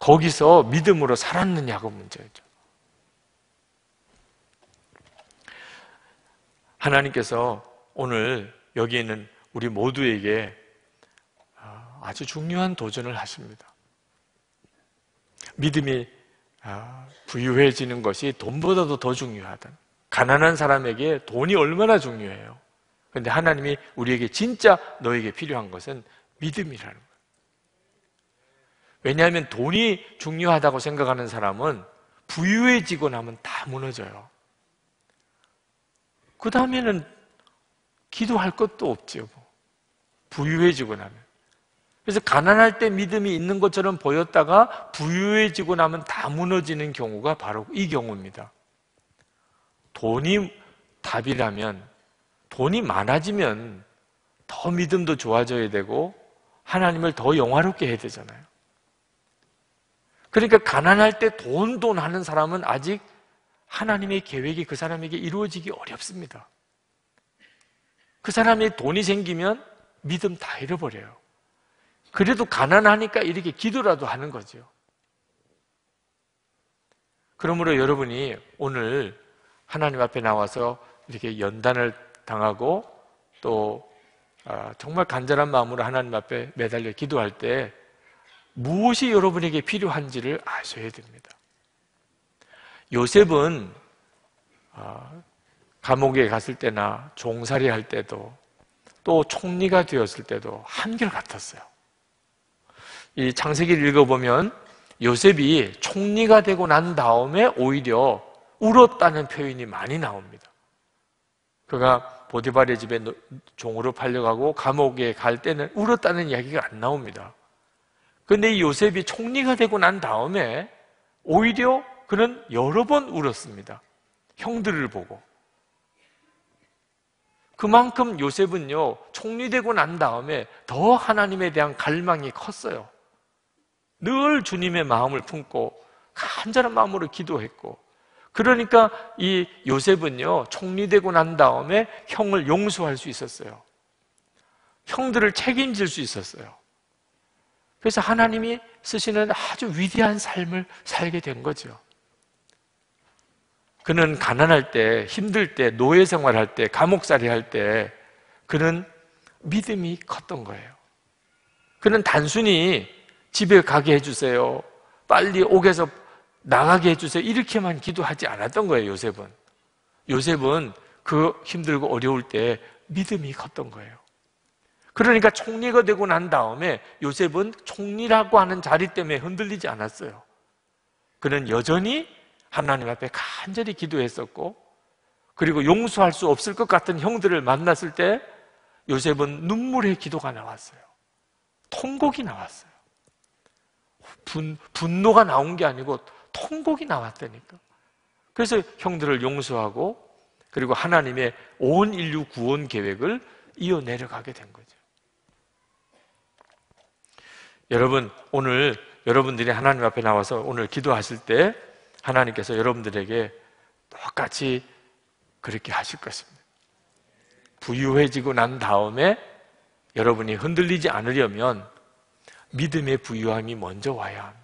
거기서 믿음으로 살았느냐가 문제죠. 하나님께서 오늘 여기 있는 우리 모두에게 아주 중요한 도전을 하십니다. 믿음이 부유해지는 것이 돈보다도 더 중요하다. 가난한 사람에게 돈이 얼마나 중요해요. 그런데 하나님이 우리에게 진짜 너에게 필요한 것은 믿음이라는 거예요. 왜냐하면 돈이 중요하다고 생각하는 사람은 부유해지고 나면 다 무너져요. 그 다음에는 기도할 것도 없죠. 부유해지고 나면. 그래서 가난할 때 믿음이 있는 것처럼 보였다가 부유해지고 나면 다 무너지는 경우가 바로 이 경우입니다. 돈이 답이라면, 돈이 많아지면 더 믿음도 좋아져야 되고 하나님을 더 영화롭게 해야 되잖아요. 그러니까 가난할 때 돈 하는 사람은 아직 하나님의 계획이 그 사람에게 이루어지기 어렵습니다. 그 사람이 돈이 생기면 믿음 다 잃어버려요. 그래도 가난하니까 이렇게 기도라도 하는 거죠. 그러므로 여러분이 오늘 하나님 앞에 나와서 이렇게 연단을 당하고 또 정말 간절한 마음으로 하나님 앞에 매달려 기도할 때 무엇이 여러분에게 필요한지를 아셔야 됩니다. 요셉은 감옥에 갔을 때나 종살이 할 때도 또 총리가 되었을 때도 한결같았어요. 이 창세기를 읽어보면 요셉이 총리가 되고 난 다음에 오히려 울었다는 표현이 많이 나옵니다. 그가 보디발의 집에 종으로 팔려가고 감옥에 갈 때는 울었다는 이야기가 안 나옵니다. 그런데 이 요셉이 총리가 되고 난 다음에 오히려 그는 여러 번 울었습니다. 형들을 보고. 그만큼 요셉은요, 총리되고 난 다음에 더 하나님에 대한 갈망이 컸어요. 늘 주님의 마음을 품고 간절한 마음으로 기도했고, 그러니까 이 요셉은요 총리되고 난 다음에 형을 용서할 수 있었어요. 형들을 책임질 수 있었어요. 그래서 하나님이 쓰시는 아주 위대한 삶을 살게 된 거죠. 그는 가난할 때, 힘들 때, 노예 생활할 때, 감옥살이 할 때 그는 믿음이 컸던 거예요. 그는 단순히 집에 가게 해주세요, 빨리 옥에서 나가게 해주세요, 이렇게만 기도하지 않았던 거예요. 요셉은 그 힘들고 어려울 때 믿음이 컸던 거예요. 그러니까 총리가 되고 난 다음에 요셉은 총리라고 하는 자리 때문에 흔들리지 않았어요. 그는 여전히 하나님 앞에 간절히 기도했었고, 그리고 용서할 수 없을 것 같은 형들을 만났을 때 요셉은 눈물의 기도가 나왔어요. 통곡이 나왔어요. 분노가 나온 게 아니고 통곡이 나왔다니까. 그래서 형들을 용서하고, 그리고 하나님의 온 인류 구원 계획을 이어내려가게 된 거죠. 여러분, 오늘 여러분들이 하나님 앞에 나와서 오늘 기도하실 때 하나님께서 여러분들에게 똑같이 그렇게 하실 것입니다. 부유해지고 난 다음에 여러분이 흔들리지 않으려면 믿음의 부유함이 먼저 와야 합니다.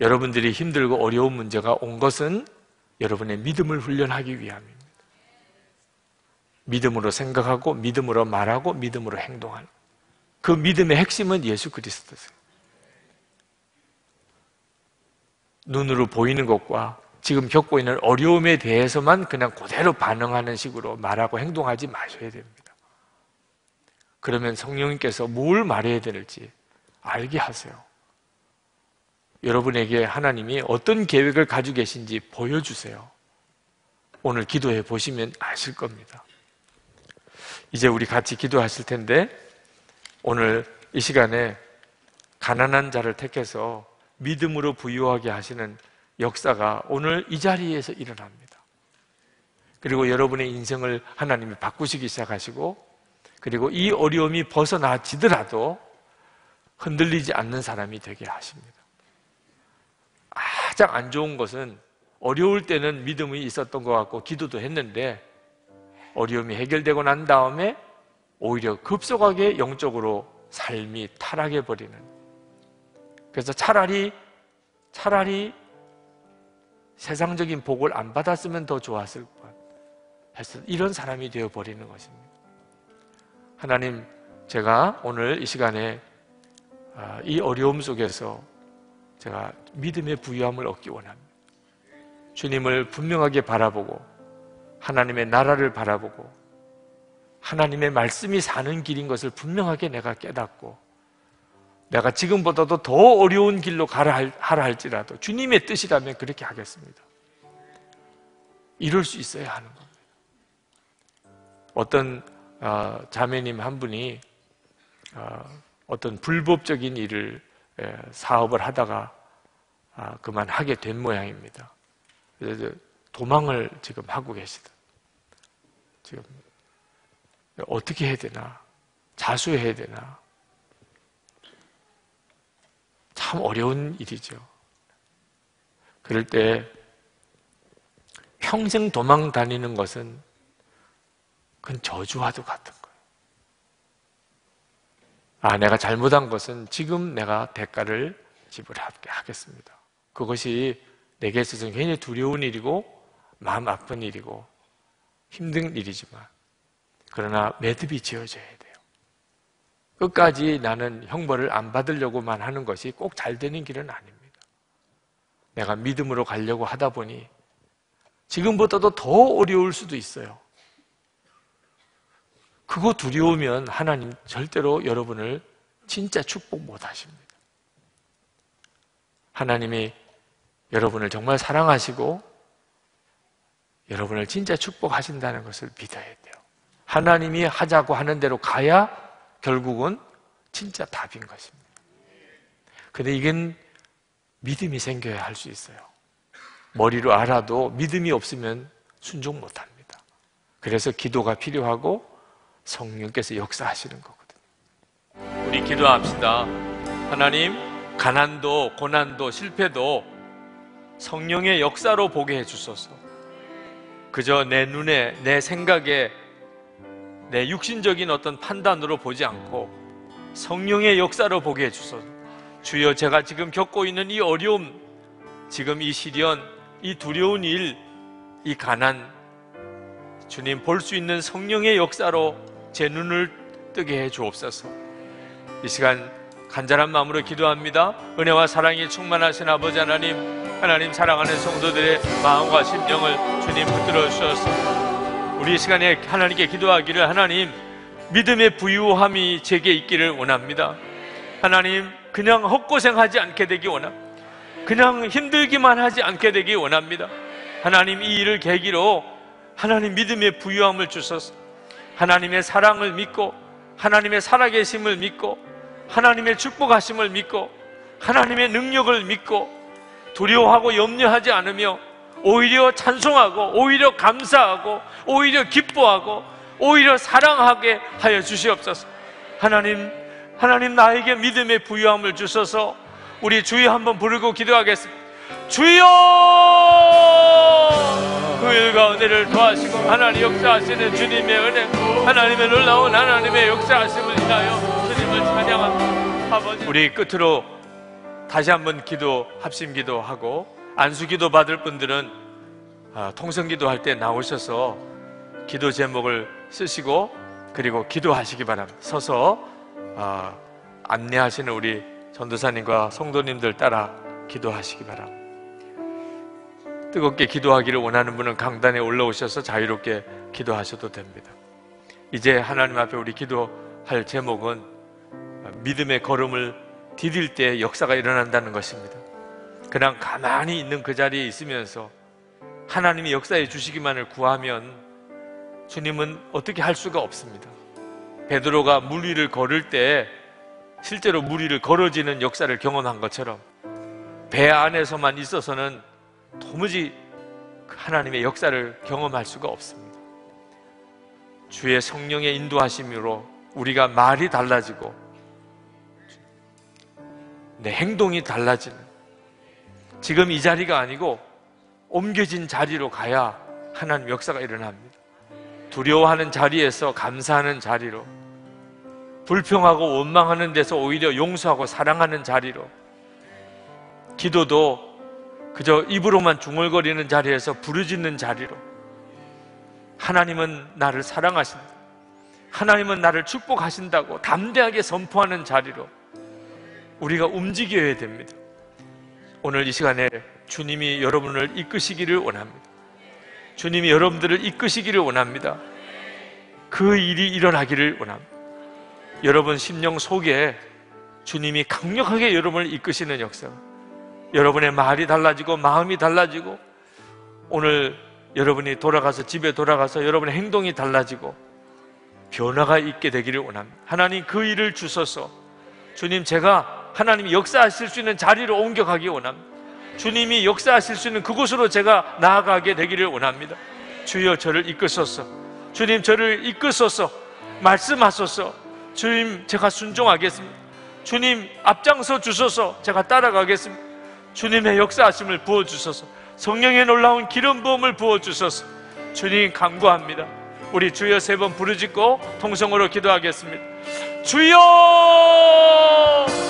여러분들이 힘들고 어려운 문제가 온 것은 여러분의 믿음을 훈련하기 위함입니다. 믿음으로 생각하고 믿음으로 말하고 믿음으로 행동하는 그 믿음의 핵심은 예수 그리스도세요. 눈으로 보이는 것과 지금 겪고 있는 어려움에 대해서만 그냥 그대로 반응하는 식으로 말하고 행동하지 마셔야 됩니다. 그러면 성령님께서 뭘 말해야 될지 알게 하세요. 여러분에게 하나님이 어떤 계획을 가지고 계신지 보여주세요. 오늘 기도해 보시면 아실 겁니다. 이제 우리 같이 기도하실 텐데 오늘 이 시간에 가난한 자를 택해서 믿음으로 부유하게 하시는 역사가 오늘 이 자리에서 일어납니다. 그리고 여러분의 인생을 하나님이 바꾸시기 시작하시고 그리고 이 어려움이 벗어나지더라도 흔들리지 않는 사람이 되게 하십니다. 가장 안 좋은 것은 어려울 때는 믿음이 있었던 것 같고 기도도 했는데 어려움이 해결되고 난 다음에 오히려 급속하게 영적으로 삶이 타락해버리는, 그래서 차라리 세상적인 복을 안 받았으면 더 좋았을 것 해서 이런 사람이 되어버리는 것입니다. 하나님, 제가 오늘 이 시간에 이 어려움 속에서 제가 믿음의 부유함을 얻기 원합니다. 주님을 분명하게 바라보고 하나님의 나라를 바라보고 하나님의 말씀이 사는 길인 것을 분명하게 내가 깨닫고 내가 지금보다도 더 어려운 길로 가라 하라 할지라도 주님의 뜻이라면 그렇게 하겠습니다. 이럴 수 있어야 하는 겁니다. 어떤 자매님 한 분이 어떤 불법적인 일을 사업을 하다가 그만하게 된 모양입니다. 그래서 도망을 지금 하고 계시다. 지금 어떻게 해야 되나? 자수해야 되나? 참 어려운 일이죠. 그럴 때 평생 도망 다니는 것은 그건 저주와도 같은 거예요. 내가 잘못한 것은 지금 내가 대가를 지불하겠습니다. 그것이 내게 있어서 굉장히 두려운 일이고 마음 아픈 일이고 힘든 일이지만 그러나 매듭이 지어져야 돼요. 끝까지 나는 형벌을 안 받으려고만 하는 것이 꼭 잘 되는 길은 아닙니다. 내가 믿음으로 가려고 하다 보니 지금보다도 더 어려울 수도 있어요. 그거 두려우면 하나님 절대로 여러분을 진짜 축복 못 하십니다. 하나님이 여러분을 정말 사랑하시고 여러분을 진짜 축복하신다는 것을 믿어야 돼요. 하나님이 하자고 하는 대로 가야 결국은 진짜 답인 것입니다. 근데 이건 믿음이 생겨야 할 수 있어요. 머리로 알아도 믿음이 없으면 순종 못 합니다. 그래서 기도가 필요하고 성령께서 역사하시는 거거든요. 우리 기도합시다. 하나님, 가난도 고난도 실패도 성령의 역사로 보게 해주소서. 그저 내 눈에 내 생각에 내 육신적인 어떤 판단으로 보지 않고 성령의 역사로 보게 해주소서. 주여, 제가 지금 겪고 있는 이 어려움, 지금 이 시련, 이 두려운 일, 이 가난, 주님 볼 수 있는 성령의 역사로 제 눈을 뜨게 해 주옵소서. 이 시간 간절한 마음으로 기도합니다. 은혜와 사랑이 충만하신 아버지 하나님, 하나님 사랑하는 성도들의 마음과 심령을 주님 붙들어 주셔서 우리 이 시간에 하나님께 기도하기를, 하나님, 믿음의 부유함이 제게 있기를 원합니다. 하나님, 그냥 헛고생하지 않게 되기 원합니다. 그냥 힘들기만 하지 않게 되기 원합니다. 하나님, 이 일을 계기로 하나님 믿음의 부유함을 주소서. 하나님의 사랑을 믿고 하나님의 살아계심을 믿고 하나님의 축복하심을 믿고 하나님의 능력을 믿고 두려워하고 염려하지 않으며 오히려 찬송하고 오히려 감사하고 오히려 기뻐하고 오히려 사랑하게 하여 주시옵소서. 하나님 나에게 믿음의 부유함을 주소서. 우리 주여 한번 부르고 기도하겠습니다. 주여! 그 일과 은혜를 더하시고 하나님 역사하시는 주님의 은혜, 하나님의 놀라운 하나님의 역사하심을 인하여 주님을 찬양합니다. 아버지, 우리 끝으로 다시 한번 기도, 합심기도 하고 안수기도 받을 분들은 통성기도 할 때 나오셔서 기도 제목을 쓰시고 그리고 기도하시기 바랍니다. 서서 안내하시는 우리 전도사님과 성도님들 따라 기도하시기 바랍니다. 뜨겁게 기도하기를 원하는 분은 강단에 올라오셔서 자유롭게 기도하셔도 됩니다. 이제 하나님 앞에 우리 기도할 제목은 믿음의 걸음을 디딜 때 역사가 일어난다는 것입니다. 그냥 가만히 있는 그 자리에 있으면서 하나님이 역사해 주시기만을 구하면 주님은 어떻게 할 수가 없습니다. 베드로가 물 위를 걸을 때 실제로 물 위를 걸어지는 역사를 경험한 것처럼 배 안에서만 있어서는 도무지 하나님의 역사를 경험할 수가 없습니다. 주의 성령의 인도하심으로 우리가 말이 달라지고 내 행동이 달라지는, 지금 이 자리가 아니고 옮겨진 자리로 가야 하나님 역사가 일어납니다. 두려워하는 자리에서 감사하는 자리로, 불평하고 원망하는 데서 오히려 용서하고 사랑하는 자리로, 기도도 그저 입으로만 중얼거리는 자리에서 부르짖는 자리로, 하나님은 나를 사랑하신다, 하나님은 나를 축복하신다고 담대하게 선포하는 자리로 우리가 움직여야 됩니다. 오늘 이 시간에 주님이 여러분을 이끄시기를 원합니다. 주님이 여러분들을 이끄시기를 원합니다. 그 일이 일어나기를 원합니다. 여러분 심령 속에 주님이 강력하게 여러분을 이끄시는 역사, 여러분의 말이 달라지고 마음이 달라지고 오늘 여러분이 돌아가서 집에 돌아가서 여러분의 행동이 달라지고 변화가 있게 되기를 원합니다. 하나님 그 일을 주소서. 주님, 제가 하나님이 역사하실 수 있는 자리로 옮겨가기 원합니다. 주님이 역사하실 수 있는 그곳으로 제가 나아가게 되기를 원합니다. 주여 저를 이끄소서. 주님 저를 이끄소서. 말씀하소서. 주님 제가 순종하겠습니다. 주님 앞장서 주소서. 제가 따라가겠습니다. 주님의 역사하심을 부어주소서. 성령의 놀라운 기름 부음을 부어주소서. 주님 간구합니다. 우리 주여 세 번 부르짖고 통성으로 기도하겠습니다. 주여!